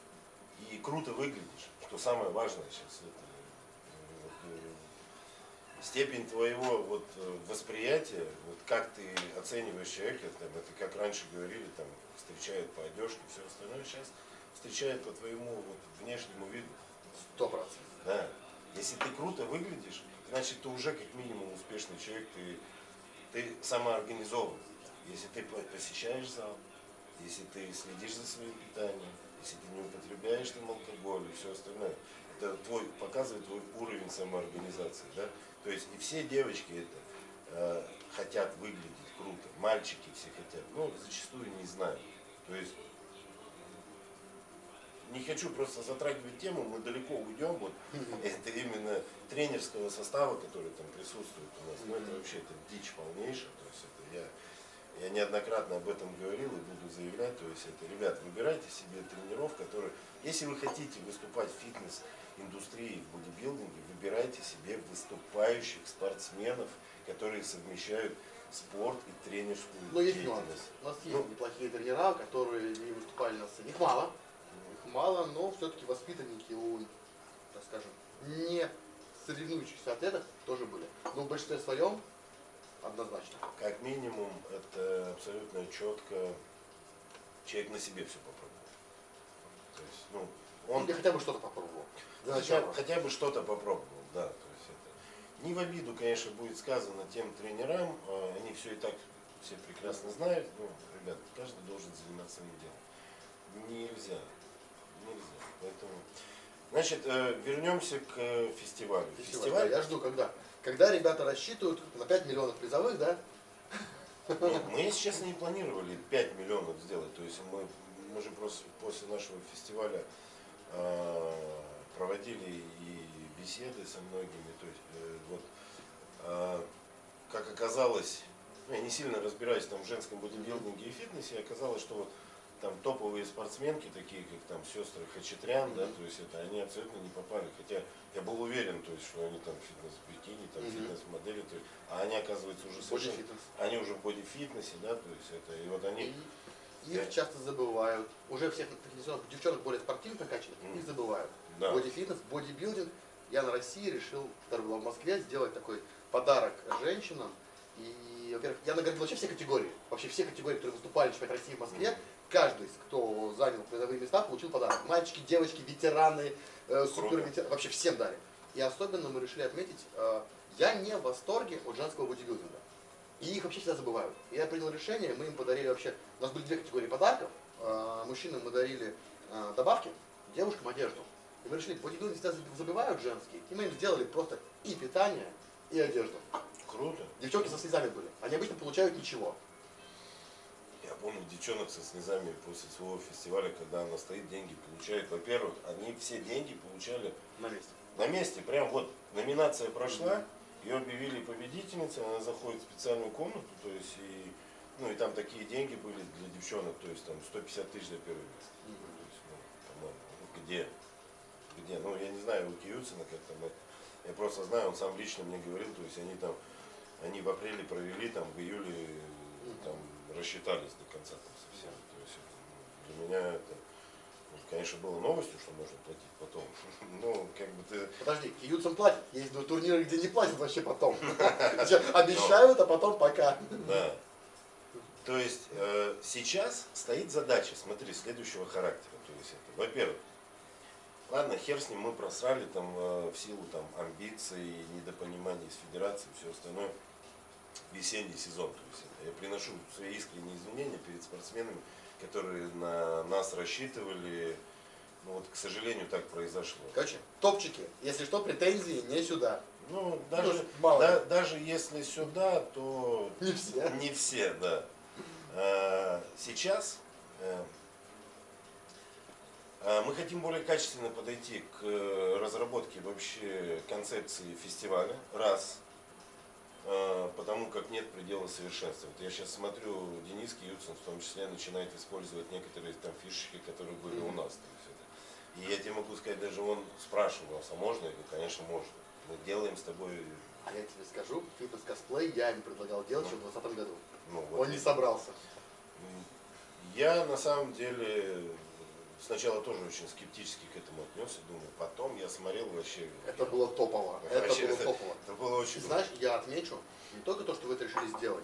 и круто выглядишь, что самое важное сейчас, это степень твоего вот восприятия, вот как ты оцениваешь человека, это как раньше говорили, там встречают по одежке, все остальное, сейчас встречают по твоему вот внешнему виду. 100%. Да. Если ты круто выглядишь, значит ты уже как минимум успешный человек, ты самоорганизован. Если ты посещаешь зал, если ты следишь за своим питанием, если ты не употребляешь там алкоголь и все остальное, это показывает твой уровень самоорганизации. Да? То есть и все девочки хотят выглядеть круто, мальчики все хотят, но зачастую не знают. То есть не хочу просто затрагивать тему, мы далеко уйдем, вот, это именно тренерского состава, который там присутствует у нас, ну это вообще это дичь полнейшая, то есть это я неоднократно об этом говорил и буду заявлять, то есть это, ребят, выбирайте себе тренеров, которые, если вы хотите выступать в фитнес-индустрии, в бодибилдинге, выбирайте себе выступающих спортсменов, которые совмещают спорт и тренерскую деятельность. У нас есть неплохие тренера, которые не выступали на сцене. Их мало, но все-таки воспитанники у, так скажем, не соревнующихся атлетов тоже были. Но в большинстве своем однозначно. Как минимум, это абсолютно четко человек на себе все попробовал. То есть, ну, он... Или хотя бы что-то попробовал. Хотя бы что-то попробовал, да. Не в обиду, конечно, будет сказано тем тренерам, они все и так все прекрасно знают, но, ребят, каждый должен заниматься своим делом. Нельзя. Поэтому, значит, вернемся к фестивалю. Фестиваль, да, я жду, когда ребята рассчитывают на 5 миллионов призовых, да? Нет, мы, если честно, не планировали 5 миллионов сделать, то есть мы же просто после нашего фестиваля проводили и беседы со многими, то есть вот, как оказалось, я не сильно разбираюсь там в женском бодибилдинге и фитнесе, оказалось, что вот там топовые спортсменки, такие как там сестры Хачатрян, да, то есть это они абсолютно не попали, хотя я был уверен, то есть, что они там фитнес-бикини, там фитнес-модели, то есть, а они, оказывается, уже совершенно, они уже в боди-фитнесе, да, то есть это, и вот они... Их часто забывают. Уже всех девчонок более спортивных качеств их забывают. Да. Боди-фитнес, бодибилдинг. Я на России решил, когда была в Москве, сделать такой подарок женщинам. И, во-первых, я наградил вообще все категории, которые выступали в чемпионате России в Москве. Каждый, кто занял призовые места, получил подарок. Мальчики, девочки, ветераны, суперветераны, вообще всем дали. И особенно мы решили отметить, я не в восторге от женского бодибилдинга. И их вообще всегда забывают. Я принял решение, мы им подарили вообще, у нас были две категории подарков. Мужчинам мы дарили добавки, девушкам одежду. И мы решили, бодибилдинг всегда забивают женские, и мы им сделали просто и питание, и одежду. Круто. Девчонки со слезами были. Они обычно получают ничего. Я помню девчонок со слезами после своего фестиваля, когда она стоит, деньги получает. Во-первых, они все деньги получали на месте. На месте, прям вот номинация прошла, ее объявили победительницей, она заходит в специальную комнату, то есть и, ну, и там такие деньги были для девчонок, то есть там 150 тысяч за первое место. То есть, ну, там, где? Ну, я не знаю, у Киюцина как там, я просто знаю, он сам лично мне говорил, то есть они там, они в апреле провели, там, в июле, там, рассчитались до конца там совсем, то есть для меня это, конечно, было новостью, что можно платить потом, ну, как бы ты... Подожди, Киюцин платит, есть турниры, где не платят вообще потом, обещают, а потом пока. Да, то есть сейчас стоит задача, смотри, следующего характера, то есть это, во-первых, ладно, хер с ним, мы просрали там в силу там амбиций, недопонимания с федерацией, все остальное, весенний сезон. То есть, я приношу свои искренние извинения перед спортсменами, которые на нас рассчитывали. Ну вот, к сожалению, так произошло. Короче, топчики, если что, претензии не сюда. Ну, даже если сюда, то не все, да. Сейчас... Мы хотим более качественно подойти к разработке вообще концепции фестиваля, раз, потому как нет предела совершенства. Вот я сейчас смотрю, Денис Киюцин в том числе начинает использовать некоторые там фишечки, которые были у нас. И я тебе могу сказать, даже он спрашивал нас, а можно? Я говорю, конечно, можно. Мы делаем с тобой... А я тебе скажу, фитнес-косплей я им предлагал делать еще в 2020 году. Ну, вот он не собрался. Я на самом деле... Сначала тоже очень скептически к этому отнесся, думаю, потом я смотрел вообще... Это было топово. Это было очень... Знаешь, я отмечу не только то, что вы это решили сделать.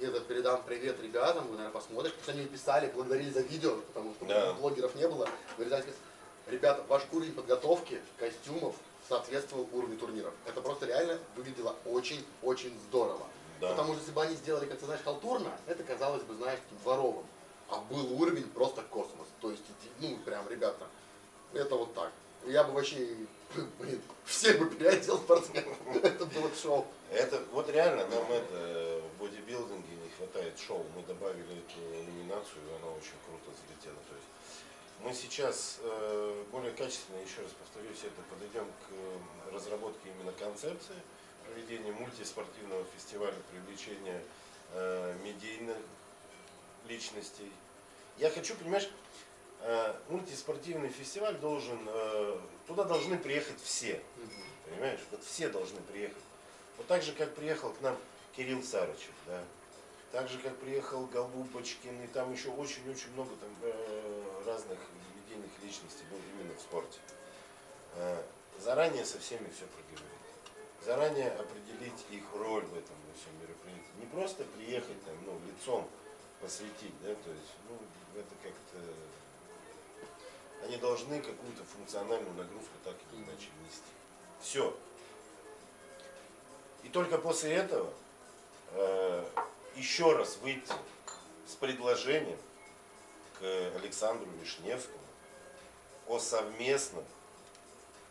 Я передам привет ребятам, вы, наверное, посмотрите, потому что они писали, благодарили за видео, потому что блогеров не было. Ребята, ваш уровень подготовки костюмов соответствовал уровню турниров. Это просто реально выглядело очень-очень здорово. Да. Потому что если бы они сделали, как ты знаешь, халтурно, это казалось бы, знаешь, таким дворовым. А был уровень просто космос. То есть, ну, прям, ребята, это вот так. Я бы вообще, блин, всех бы переодел спортсменов. Это было шоу. Это вот реально нам это в бодибилдинге не хватает шоу. Мы добавили эту номинацию, и она очень круто залетела. То есть Мы сейчас более качественно, еще раз повторюсь, это подойдем к разработке именно концепции проведения мультиспортивного фестиваля, привлечения медийных личностей. Я хочу, понимаешь, мультиспортивный фестиваль должен, туда должны приехать все, понимаешь, вот все должны приехать. Вот так же, как приехал к нам Кирилл Сарычев, да, так же, как приехал Голубочкин, и там еще очень-очень много там разных медийных личностей было именно в спорте. Заранее со всеми все проговорить, заранее определить их роль в этом всем мероприятии. Не просто приехать там, ну, лицом посвятить, да, то есть, ну, это как-то... Они должны какую-то функциональную нагрузку так или иначе внести. Все. И только после этого еще раз выйти с предложением к Александру Вишневскому о совместном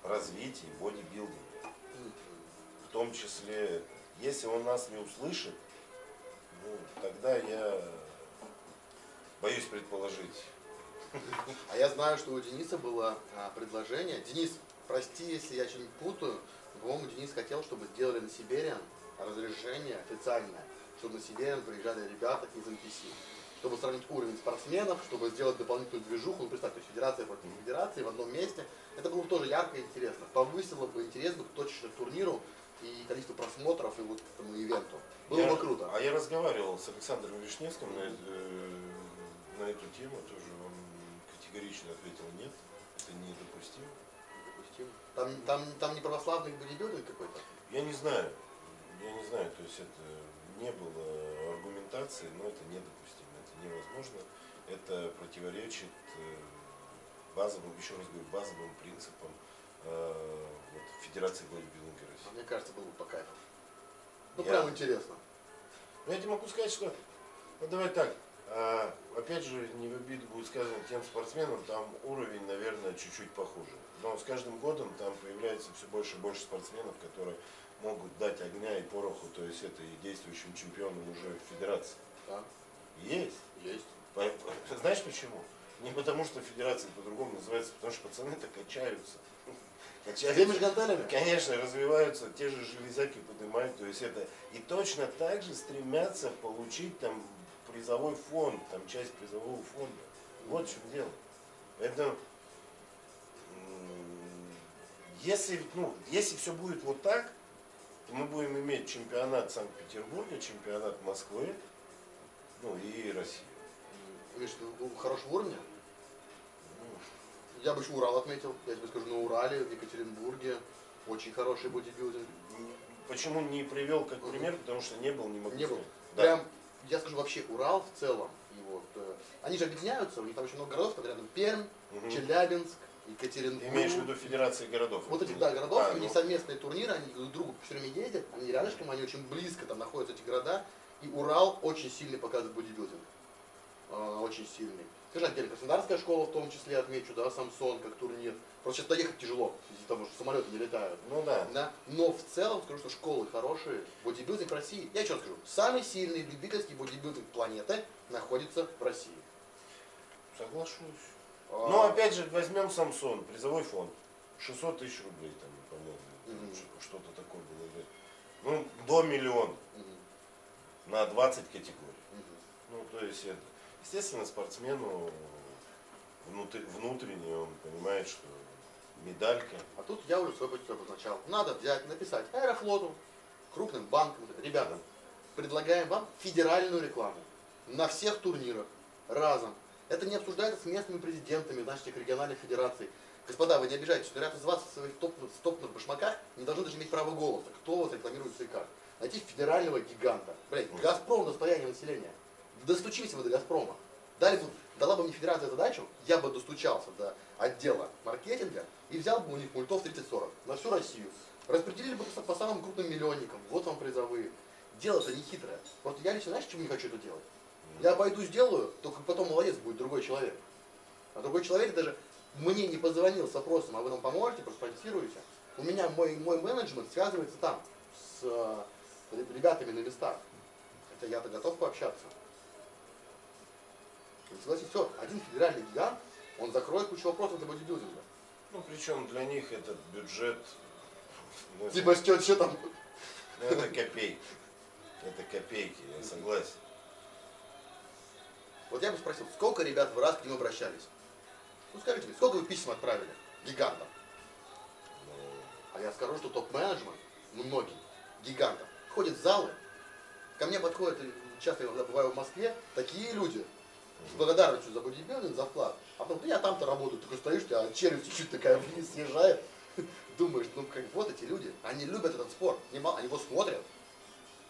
развитии бодибилдинга. В том числе, если он нас не услышит, ну, тогда я боюсь предположить. А я знаю, что у Дениса было предложение. Денис, прости, если я что-нибудь путаю, но, по-моему, Денис хотел, чтобы сделали на Siberian разрешение официальное, чтобы на Siberian приезжали ребята из NBC, чтобы сравнить уровень спортсменов, чтобы сделать дополнительную движуху. Ну, представьте, федерация против федерации в одном месте. Это было бы тоже ярко и интересно. Повысило бы интерес к точечно к турниру и количество просмотров и вот этому ивенту. Было бы круто. А я разговаривал с Александром Вишневским на эту тему тоже. Категорично ответил нет, это недопустимо. Там не православный бодибилдинг какой-то? Я не знаю, то есть это не было аргументации, но это недопустимо, это невозможно, это противоречит базовым, еще раз говорю, базовым принципам вот, Федерации бодибилдинга России. Мне кажется, было бы по кайфу. Ну прям интересно. Ну я тебе могу сказать, что, ну давай так. Опять же, не в обиду будет сказано тем спортсменам, там уровень, наверное, чуть-чуть похуже. Но с каждым годом там появляется все больше и больше спортсменов, которые могут дать огня и пороху, то есть это и действующим чемпионам уже в федерации. Да. Есть. Знаешь почему? Не потому, что федерация по-другому называется, потому что пацаны-то качаются. Конечно, развиваются, те же железяки поднимают, то есть это. И точно так же стремятся получить там призовой фонд, там часть призового фонда. Вот в чем дело. Поэтому, если все будет вот так, то мы будем иметь чемпионат Санкт-Петербурга, чемпионат Москвы, ну и России. Видишь, хорошего уровня? Я бы еще Урал отметил. Я тебе скажу, на Урале, в Екатеринбурге очень хороший бодибилдинг. Почему не привел как пример? Потому что не был, не могу сказать. Да. Я скажу вообще Урал в целом, и вот, они же объединяются, у них там очень много городов, там рядом Пермь, Челябинск, Екатеринбург. Имеешь в виду федерации городов? Вот этих, да, городов, у них совместные турниры, они друг к другу все время ездят, они рядышком, они очень близко там находятся, эти города, и Урал очень сильный показывает бодибилдинг, очень сильный. Скажи, отдельно, Краснодарская школа в том числе, отмечу, да, Самсон как турнир, просто сейчас доехать тяжело, из-за того, что самолеты не летают. Ну да. Но в целом скажу, что школы хорошие, бодибилдинг в России, я еще раз скажу, самый сильный любительский бодибилдинг планеты находится в России. Соглашусь. Но опять же, возьмем Самсон, призовой фонд, 600 тысяч рублей там, по-моему, что-то такое было, ну, до миллиона на 20 категорий. Ну, то есть это... Естественно, спортсмену внутренне он понимает, что медалька. А тут я уже свой путь обозначал. Надо взять, написать Аэрофлоту, крупным банкам. Ребята, предлагаем вам федеральную рекламу на всех турнирах разом. Это не обсуждается с местными президентами наших региональных федераций. Господа, вы не обижайтесь, что ребята из вас в своих топных башмаках не должны даже иметь права голоса, кто вас рекламируется и как. Найти федерального гиганта. Блять, Газпром — достояние населения. Достучились вы до «Газпрома». Дала бы мне федерация задачу, я бы достучался до отдела маркетинга и взял бы у них мультов 30-40 на всю Россию. Распределили бы по самым крупным миллионникам. Вот вам призовые. Дело-то не хитрое. Просто я лично, знаешь, чему не хочу это делать? Я пойду сделаю, только потом молодец будет другой человек. А другой человек даже мне не позвонил с вопросом, а вы нам поможете, проспонсируете. У меня мой менеджмент связывается там с ребятами на местах. Хотя я-то готов пообщаться. Согласитесь, все, один федеральный гигант Он закроет кучу вопросов для бодибилдинга. Ну, причем для них этот бюджет... Ну, типа, это... что там? Ну, это копейки. Это копейки, я согласен. Вот я бы спросил, сколько ребят в раз к ним обращались? Ну, скажите, сколько вы писем отправили гигантам? А я скажу, что топ-менеджмент, многие гигантов, ходят в залы. Ко мне подходят, часто я бываю в Москве, такие люди, с благодарностью за бодибилдинг, за вклад. А потом, да я там-то работаю, ты стоишь, у тебя челюсть чуть-чуть такая вниз съезжает. Думаешь, ну как вот эти люди, они любят этот спорт, они его смотрят.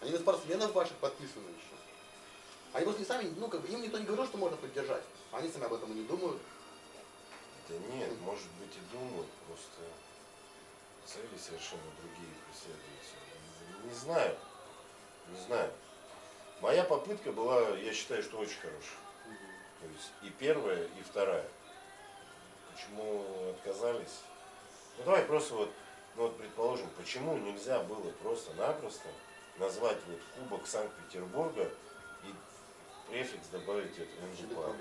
Они на спортсменов ваших подписаны еще. Они просто не сами, ну как бы, им никто не говорил, что можно поддержать. Они сами об этом и не думают. Да нет, может быть и думают, просто цели совершенно другие преследуются. Не знаю. Моя попытка была, я считаю, что очень хорошая. То есть и первая, и вторая. Почему отказались? Ну давай просто вот, ну вот предположим, почему нельзя было просто-напросто назвать вот Кубок Санкт-Петербурга и префикс добавить это НБПА.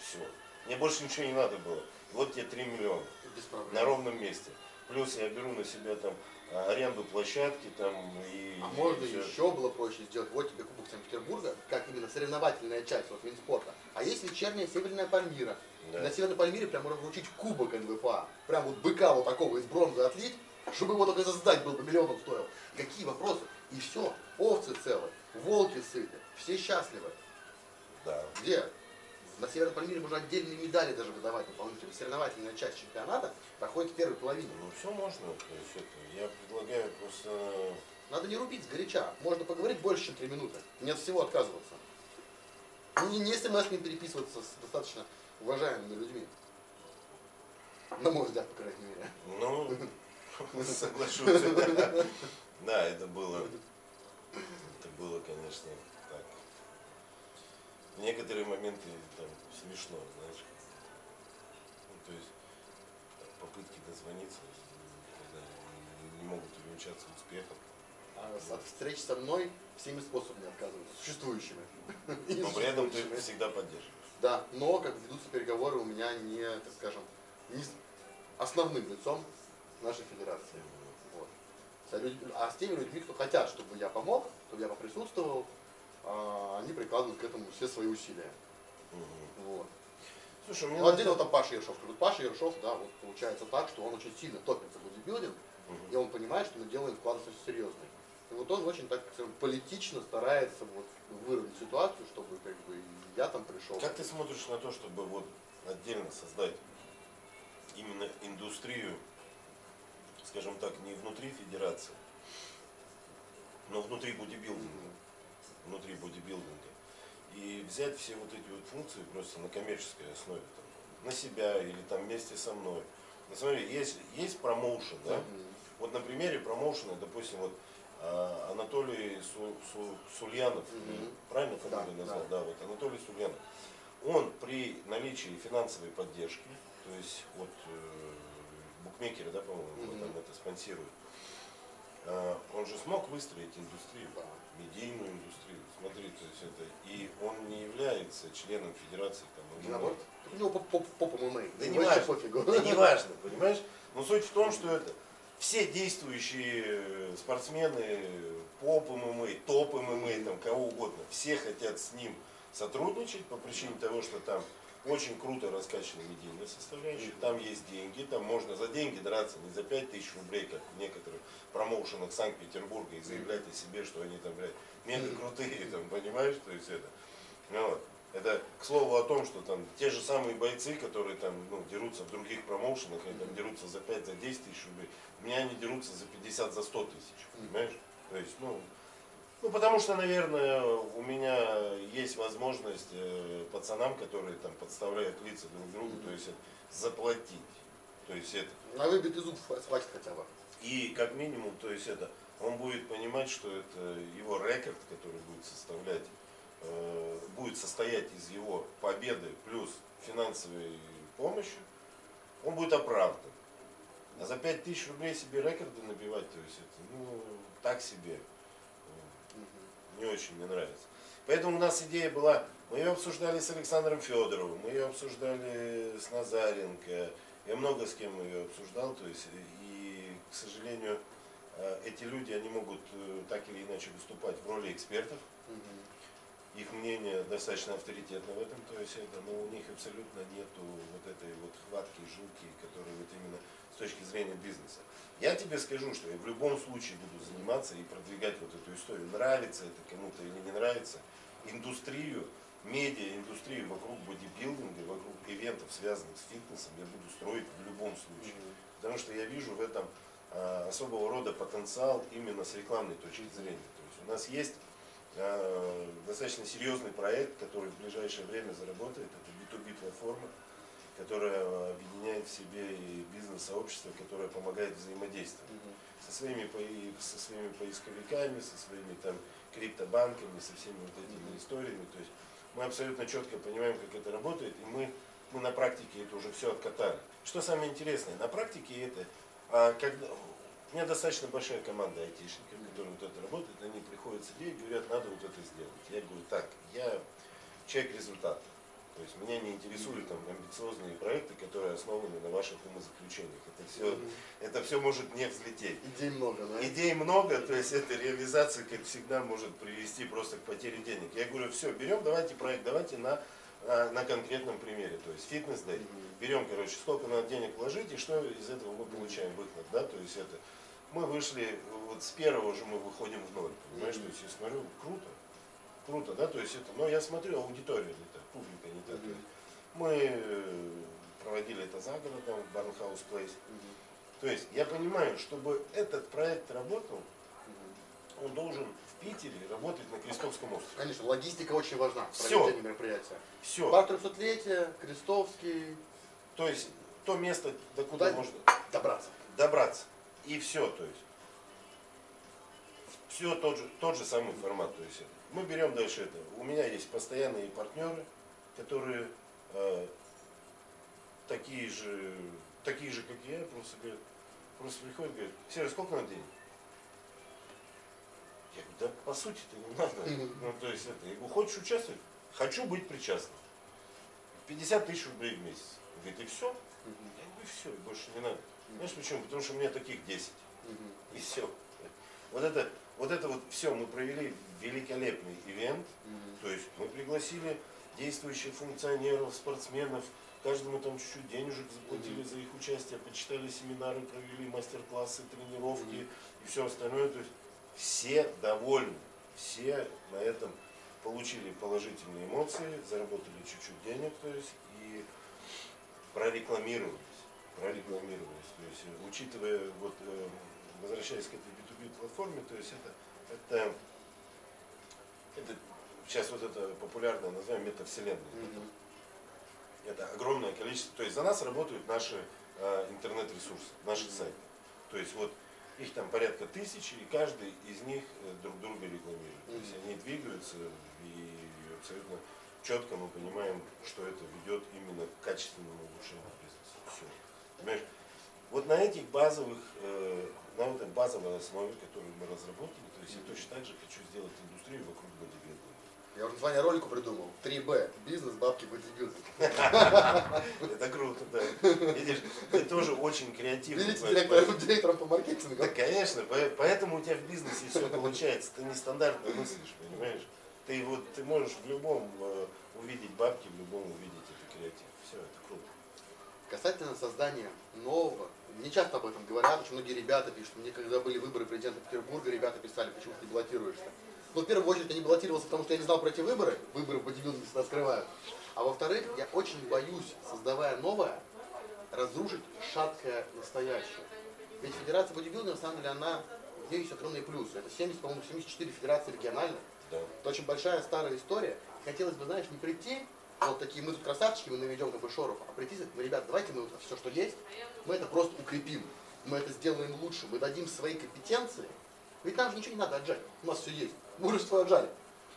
Все. Мне больше ничего не надо было. Вот тебе 3 миллиона. На ровном месте. Плюс я беру на себя там аренду площадки там и... А можно все. Еще было проще сделать. Вот тебе Кубок Санкт-Петербурга, как именно соревновательная часть вот, Минспорта. А есть вечерняя Северная Пальмира. Да. На Северной Пальмире прям можно вручить Кубок НБПА. Прям вот быка вот такого из бронзы отлить, чтобы его только создать был, бы миллионом стоил. Какие вопросы? И все. Овцы целы, волки сыты, все счастливы. Да. Где? На Северной Пальмире можно отдельные медали даже выдавать дополнительно. Соревновательная часть чемпионата проходит в первой половине. Ну все можно, то есть это, я предлагаю просто... Надо не рубить сгоряча, можно поговорить больше, чем 3 минуты. Не от всего отказываться. Не смс не переписываться с достаточно уважаемыми людьми. На мой взгляд, по крайней мере. Ну, соглашусь. Да, это было, конечно, так. В некоторые моменты там смешно, знаешь. Ну, то есть попытки дозвониться, когда не могут увенчаться успехом. А от встреч со мной всеми способами отказываются, существующими. Но при этом ты всегда поддерживаешь. Да, но как ведутся переговоры у меня не, так скажем, не основным лицом нашей федерации. Вот. А с теми людьми, кто хотят, чтобы я помог, чтобы я поприсутствовал, они прикладывают к этому все свои усилия. Угу. Вот. Слушай, ну, отдельно там Паша Ершов. Паша Ершов, да, вот получается так, что он очень сильно топится в бодибилдинг, угу. И он понимает, что мы делаем вклад серьезный. И вот он очень так политично старается вот, выровнять ситуацию, чтобы как бы я там пришел. Как ты смотришь на то, чтобы вот отдельно создать именно индустрию, скажем так, не внутри федерации, но внутри бодибилдинга? Внутри бодибилдинга и взять все вот эти вот функции просто на коммерческой основе там, на себя или там вместе со мной. На самом деле есть промоушен, да? Вот на примере промоушена, допустим, вот Анатолий Сульянов, правильно фамилию назвал? Да, вот Анатолий Сульянов, он при наличии финансовой поддержки, то есть от букмекера, да, по-моему, там это спонсирует. Он же смог выстроить индустрию, медийную индустрию. Смотри, то есть это. И он не является членом федерации там. У него поп ММА. Да не важно, понимаешь? Но суть в том, что это все действующие спортсмены, поп ММА, топ ММА, там кого угодно, все хотят с ним сотрудничать по причине того, что там очень круто раскачана медийная составляющая, там есть деньги, там можно за деньги драться, не за 5000 рублей, как в некоторых промоушенах Санкт-Петербурга, и заявлять о себе, что они там, блядь, мега крутые, там, понимаешь, то есть это. Ну, вот. Это к слову о том, что там те же самые бойцы, которые там, ну, дерутся в других промоушенах, они там дерутся за 5, за 10 тысяч рублей, у меня они дерутся за 50, за 100 тысяч, понимаешь? То есть, ну, потому что, наверное, у меня есть возможность пацанам, которые там подставляют лица друг другу, то есть заплатить. То есть это. На выбитый зуб хватит хотя бы. И как минимум, то есть это, он будет понимать, что это его рекорд, который будет составлять, будет состоять из его победы плюс финансовой помощи, он будет оправдан. А за 5000 рублей себе рекорды набивать, то есть это, ну, так себе. Не очень мне нравится. Поэтому у нас идея была, мы ее обсуждали с Александром Федоровым, мы ее обсуждали с Назаренко, я много с кем ее обсуждал, то есть, и, к сожалению, эти люди, они могут так или иначе выступать в роли экспертов, их мнение достаточно авторитетно в этом, то есть это, но у них абсолютно нету вот этой вот хватки, жилки, которая вот именно с точки зрения бизнеса. Я тебе скажу, что я в любом случае буду заниматься и продвигать вот эту историю, нравится это кому-то или не нравится, индустрию, медиа-индустрию вокруг бодибилдинга, вокруг ивентов, связанных с фитнесом, я буду строить в любом случае, потому что я вижу в этом особого рода потенциал именно с рекламной точки зрения. То есть у нас есть достаточно серьезный проект, который в ближайшее время заработает. Это B2B платформа, которая объединяет в себе и бизнес-сообщество, которое помогает взаимодействовать со своими поисковиками, со своими там криптобанками, со всеми вот этими историями. То есть мы абсолютно четко понимаем, как это работает, и мы на практике это уже все откатали. Что самое интересное, на практике это когда у меня достаточно большая команда айтишников, которые вот это работают, они приходят с идеей и говорят, надо вот это сделать. Я говорю, так, я человек результата. То есть меня не интересуют там амбициозные проекты, которые основаны на ваших умозаключениях. Это все может не взлететь. Идей много, да? Идей много, то есть эта реализация, как всегда, может привести просто к потере денег. Я говорю, все, берем, давайте проект, давайте на конкретном примере, то есть фитнес-дэй. Берем, короче, сколько надо денег вложить и что из этого мы получаем выход, да, то есть это, мы вышли, вот с первого же мы выходим в ноль, понимаешь, то есть я смотрю, круто, круто, да, то есть это, но я смотрю, аудитория не так, публика не так, мы проводили это за городом, в Барнхаус Плейс, то есть я понимаю, чтобы этот проект работал, он должен в Питере работать на Крестовском острове. Конечно, логистика очень важна в проведении мероприятия. Все. Парк 300-летия, Крестовский. То есть то место, до куда можно добраться. И все, то есть. Все тот же самый формат. То есть, мы берем дальше это. У меня есть постоянные партнеры, которые такие же, как я, просто приходят и говорят, Серега, сколько надо денег? Я говорю, да по сути-то не надо. Ну, то есть это, я говорю, хочешь участвовать? Хочу быть причастным. 50 тысяч рублей в месяц. Он говорит, и все? Я говорю, все, больше не надо. Знаешь почему? Потому что у меня таких 10. И все. Вот это вот все, мы провели великолепный ивент. То есть мы пригласили действующих функционеров, спортсменов. Каждому там чуть-чуть денежек заплатили за их участие, почитали семинары, провели мастер-классы, тренировки и все остальное. То есть, все довольны, все на этом получили положительные эмоции, заработали чуть-чуть денег, то есть, и прорекламировались. То есть, учитывая, вот, возвращаясь к этой B2B платформе, то есть это сейчас вот это популярное название метавселенная. Это огромное количество, то есть за нас работают наши интернет-ресурсы, наши сайты. То есть вот их там порядка тысячи, и каждый из них друг друга рекламирует. То есть они двигаются, и абсолютно четко мы понимаем, что это ведет именно к качественному улучшению бизнеса. Все. Понимаешь? Вот на этих базовых, на этой базовой основе, которую мы разработали, то есть я точно так же хочу сделать индустрию вокруг бодибилдинга. Я уже название ролику придумал. 3Б. Бизнес, бабки, бодибилдинг. Это круто, да. Видишь, ты тоже очень креативный. Директором по маркетингу. Да, конечно. Поэтому у тебя в бизнесе все получается. Ты нестандартно мыслишь, понимаешь? Ты можешь в любом увидеть бабки, в любом увидеть это креатив. Все, это круто. Касательно создания нового, не часто об этом говорят, очень многие ребята пишут. Мне когда были выборы президента Петербурга, ребята писали, почему ты баллотируешься. Но в первую очередь я не баллотировался, потому что я не знал про эти выборы. Выборы в бодибилдинге всегда скрывают. А во-вторых, я очень боюсь, создавая новое, разрушить шаткое настоящее. Ведь федерация бодибилдинга, на самом деле, у нее есть огромные плюсы. Это 70, по-моему, 74 федерации региональных. Да. Это очень большая старая история. Хотелось бы, знаешь, не прийти, вот такие мы тут красавчики, мы наведем как бы шоров, а прийти, ну, ребят, давайте мы вот все, что есть, мы это просто укрепим. Мы это сделаем лучше, мы дадим свои компетенции. Ведь нам же ничего не надо отжать, у нас все есть. Мы уже все отжали.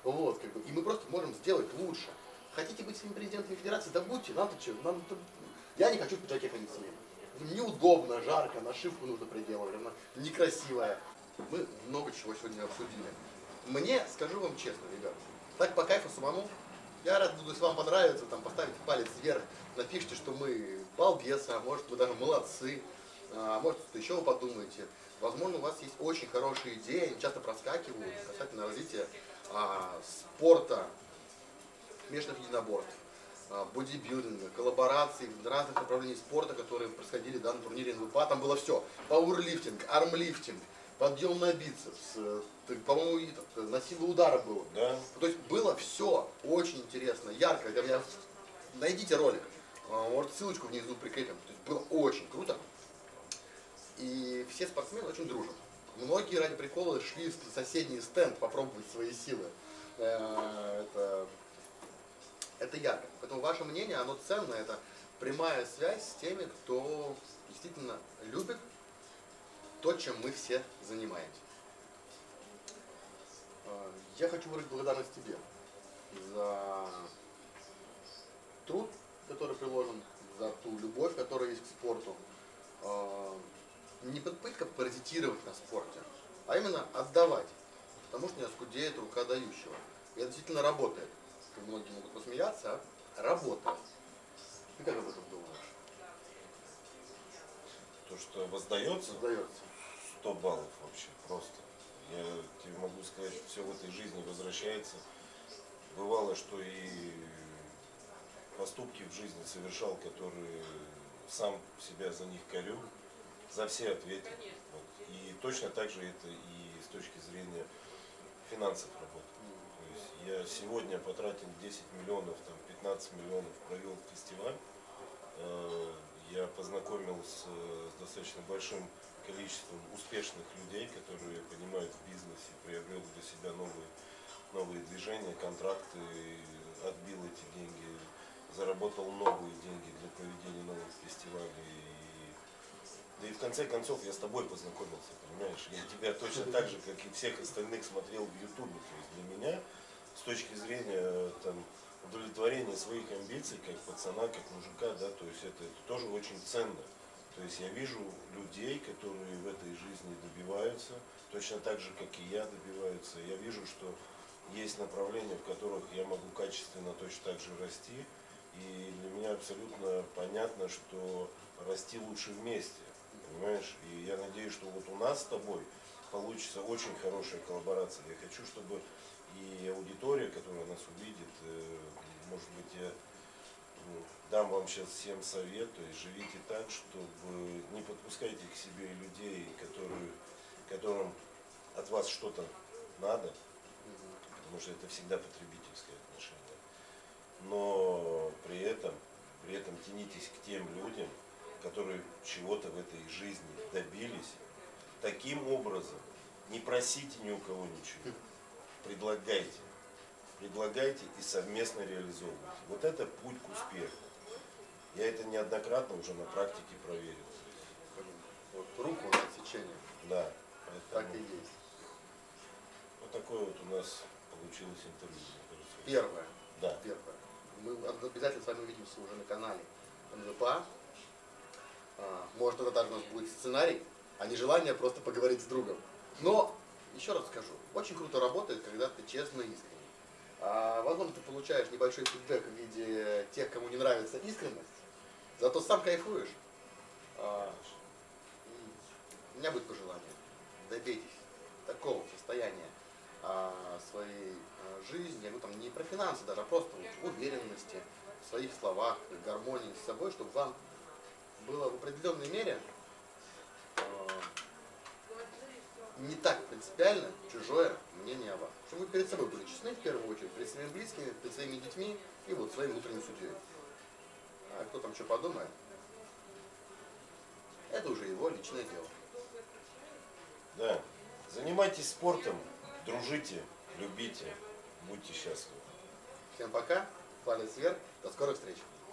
Вот, как бы. И мы просто можем сделать лучше. Хотите быть своим президентом федерации, да будьте, нам-то чего. Я не хочу в пиджаке ходить с ним. Неудобно, жарко, нашивку нужно приделывать, она некрасивая. Мы много чего сегодня обсудили. Мне, скажу вам честно, ребят, Так по кайфу самому. Я рад буду, если вам понравится, там поставите палец вверх, напишите, что мы балбесы, а может вы даже молодцы, а может что-то еще вы подумаете. Возможно, у вас есть очень хорошие идеи, они часто проскакивают касательно развития спорта, смешанных единоборств, бодибилдинга, коллабораций, разных направлений спорта, которые происходили на турнире НВПА. Там было все. Пауэрлифтинг, армлифтинг, подъем на бицепс, по-моему, на силу удара было. Да. То есть было все очень интересно, ярко. Найдите ролик, может ссылочку внизу прикрепим. То есть было очень круто. И все спортсмены очень дружат. Многие ради прикола шли в соседний стенд попробовать свои силы. Это ярко. Поэтому ваше мнение, оно ценно. Это прямая связь с теми, кто действительно любит то, чем мы все занимаемся. Я хочу выразить благодарность тебе за труд, который приложен, за ту любовь, которая есть к спорту. Не попытка паразитировать на спорте, а именно отдавать, потому что не оскудеет рука дающего. И это действительно работает. Многие могут посмеяться, а работает. Ты как об этом думаешь? То, что воздается, 100 баллов вообще просто. Я тебе могу сказать, что все в этой жизни возвращается. Бывало, что и поступки в жизни совершал, которые сам себя за них корю, за все ответил. Вот. И точно так же это и с точки зрения финансов работает. То есть я сегодня потратил 10 миллионов, там 15 миллионов, провел фестиваль. Я познакомился с достаточно большим количеством успешных людей, которые понимают в бизнесе, приобрел для себя новые движения, контракты, отбил эти деньги, заработал новые деньги для проведения новых фестивалей. Да и в конце концов я с тобой познакомился, понимаешь? Я тебя точно так же, как и всех остальных, смотрел в Ютубе. То есть для меня, с точки зрения там, удовлетворения своих амбиций, как пацана, как мужика, да, то есть это тоже очень ценно. То есть я вижу людей, которые в этой жизни добиваются, точно так же, как и я добиваются. Я вижу, что есть направления, в которых я могу качественно точно так же расти. И для меня абсолютно понятно, что расти лучше вместе, понимаешь? И я надеюсь, что вот у нас с тобой получится очень хорошая коллаборация. Я хочу, чтобы и аудитория, которая нас увидит, может быть, я дам вам сейчас всем совет, то есть живите так, чтобы не подпускайте к себе людей, которым от вас что-то надо, потому что это всегда потребительское отношение. Но при этом тянитесь к тем людям, которые чего-то в этой жизни добились. Таким образом, не просите ни у кого ничего, предлагайте и совместно реализовывайте. Вот это путь к успеху. Я это неоднократно уже на практике проверил. Вот руку на отсечение. Да. Так и есть. Вот такое вот у нас получилось интервью. Первое. Да. Первое. Мы обязательно с вами увидимся уже на канале НВПА. Может, это даже у нас будет сценарий, а не желание просто поговорить с другом. Но, еще раз скажу, очень круто работает, когда ты честно и искренне. Возможно, ты получаешь небольшой фидбэк в виде тех, кому не нравится искренность, зато сам кайфуешь. У меня будет пожелание. Добейтесь такого состояния своей жизни, я говорю там не про финансы даже, а просто уверенности в своих словах, гармонии с собой, чтобы вам было в определенной мере не так принципиально чужое мнение о вас. Чтобы вы перед собой были честны в первую очередь, перед своими близкими, перед своими детьми и вот своим внутренним судьей. А кто там что подумает, это уже его личное дело. Да, занимайтесь спортом, дружите, любите, будьте счастливы. Всем пока, палец вверх, до скорых встреч.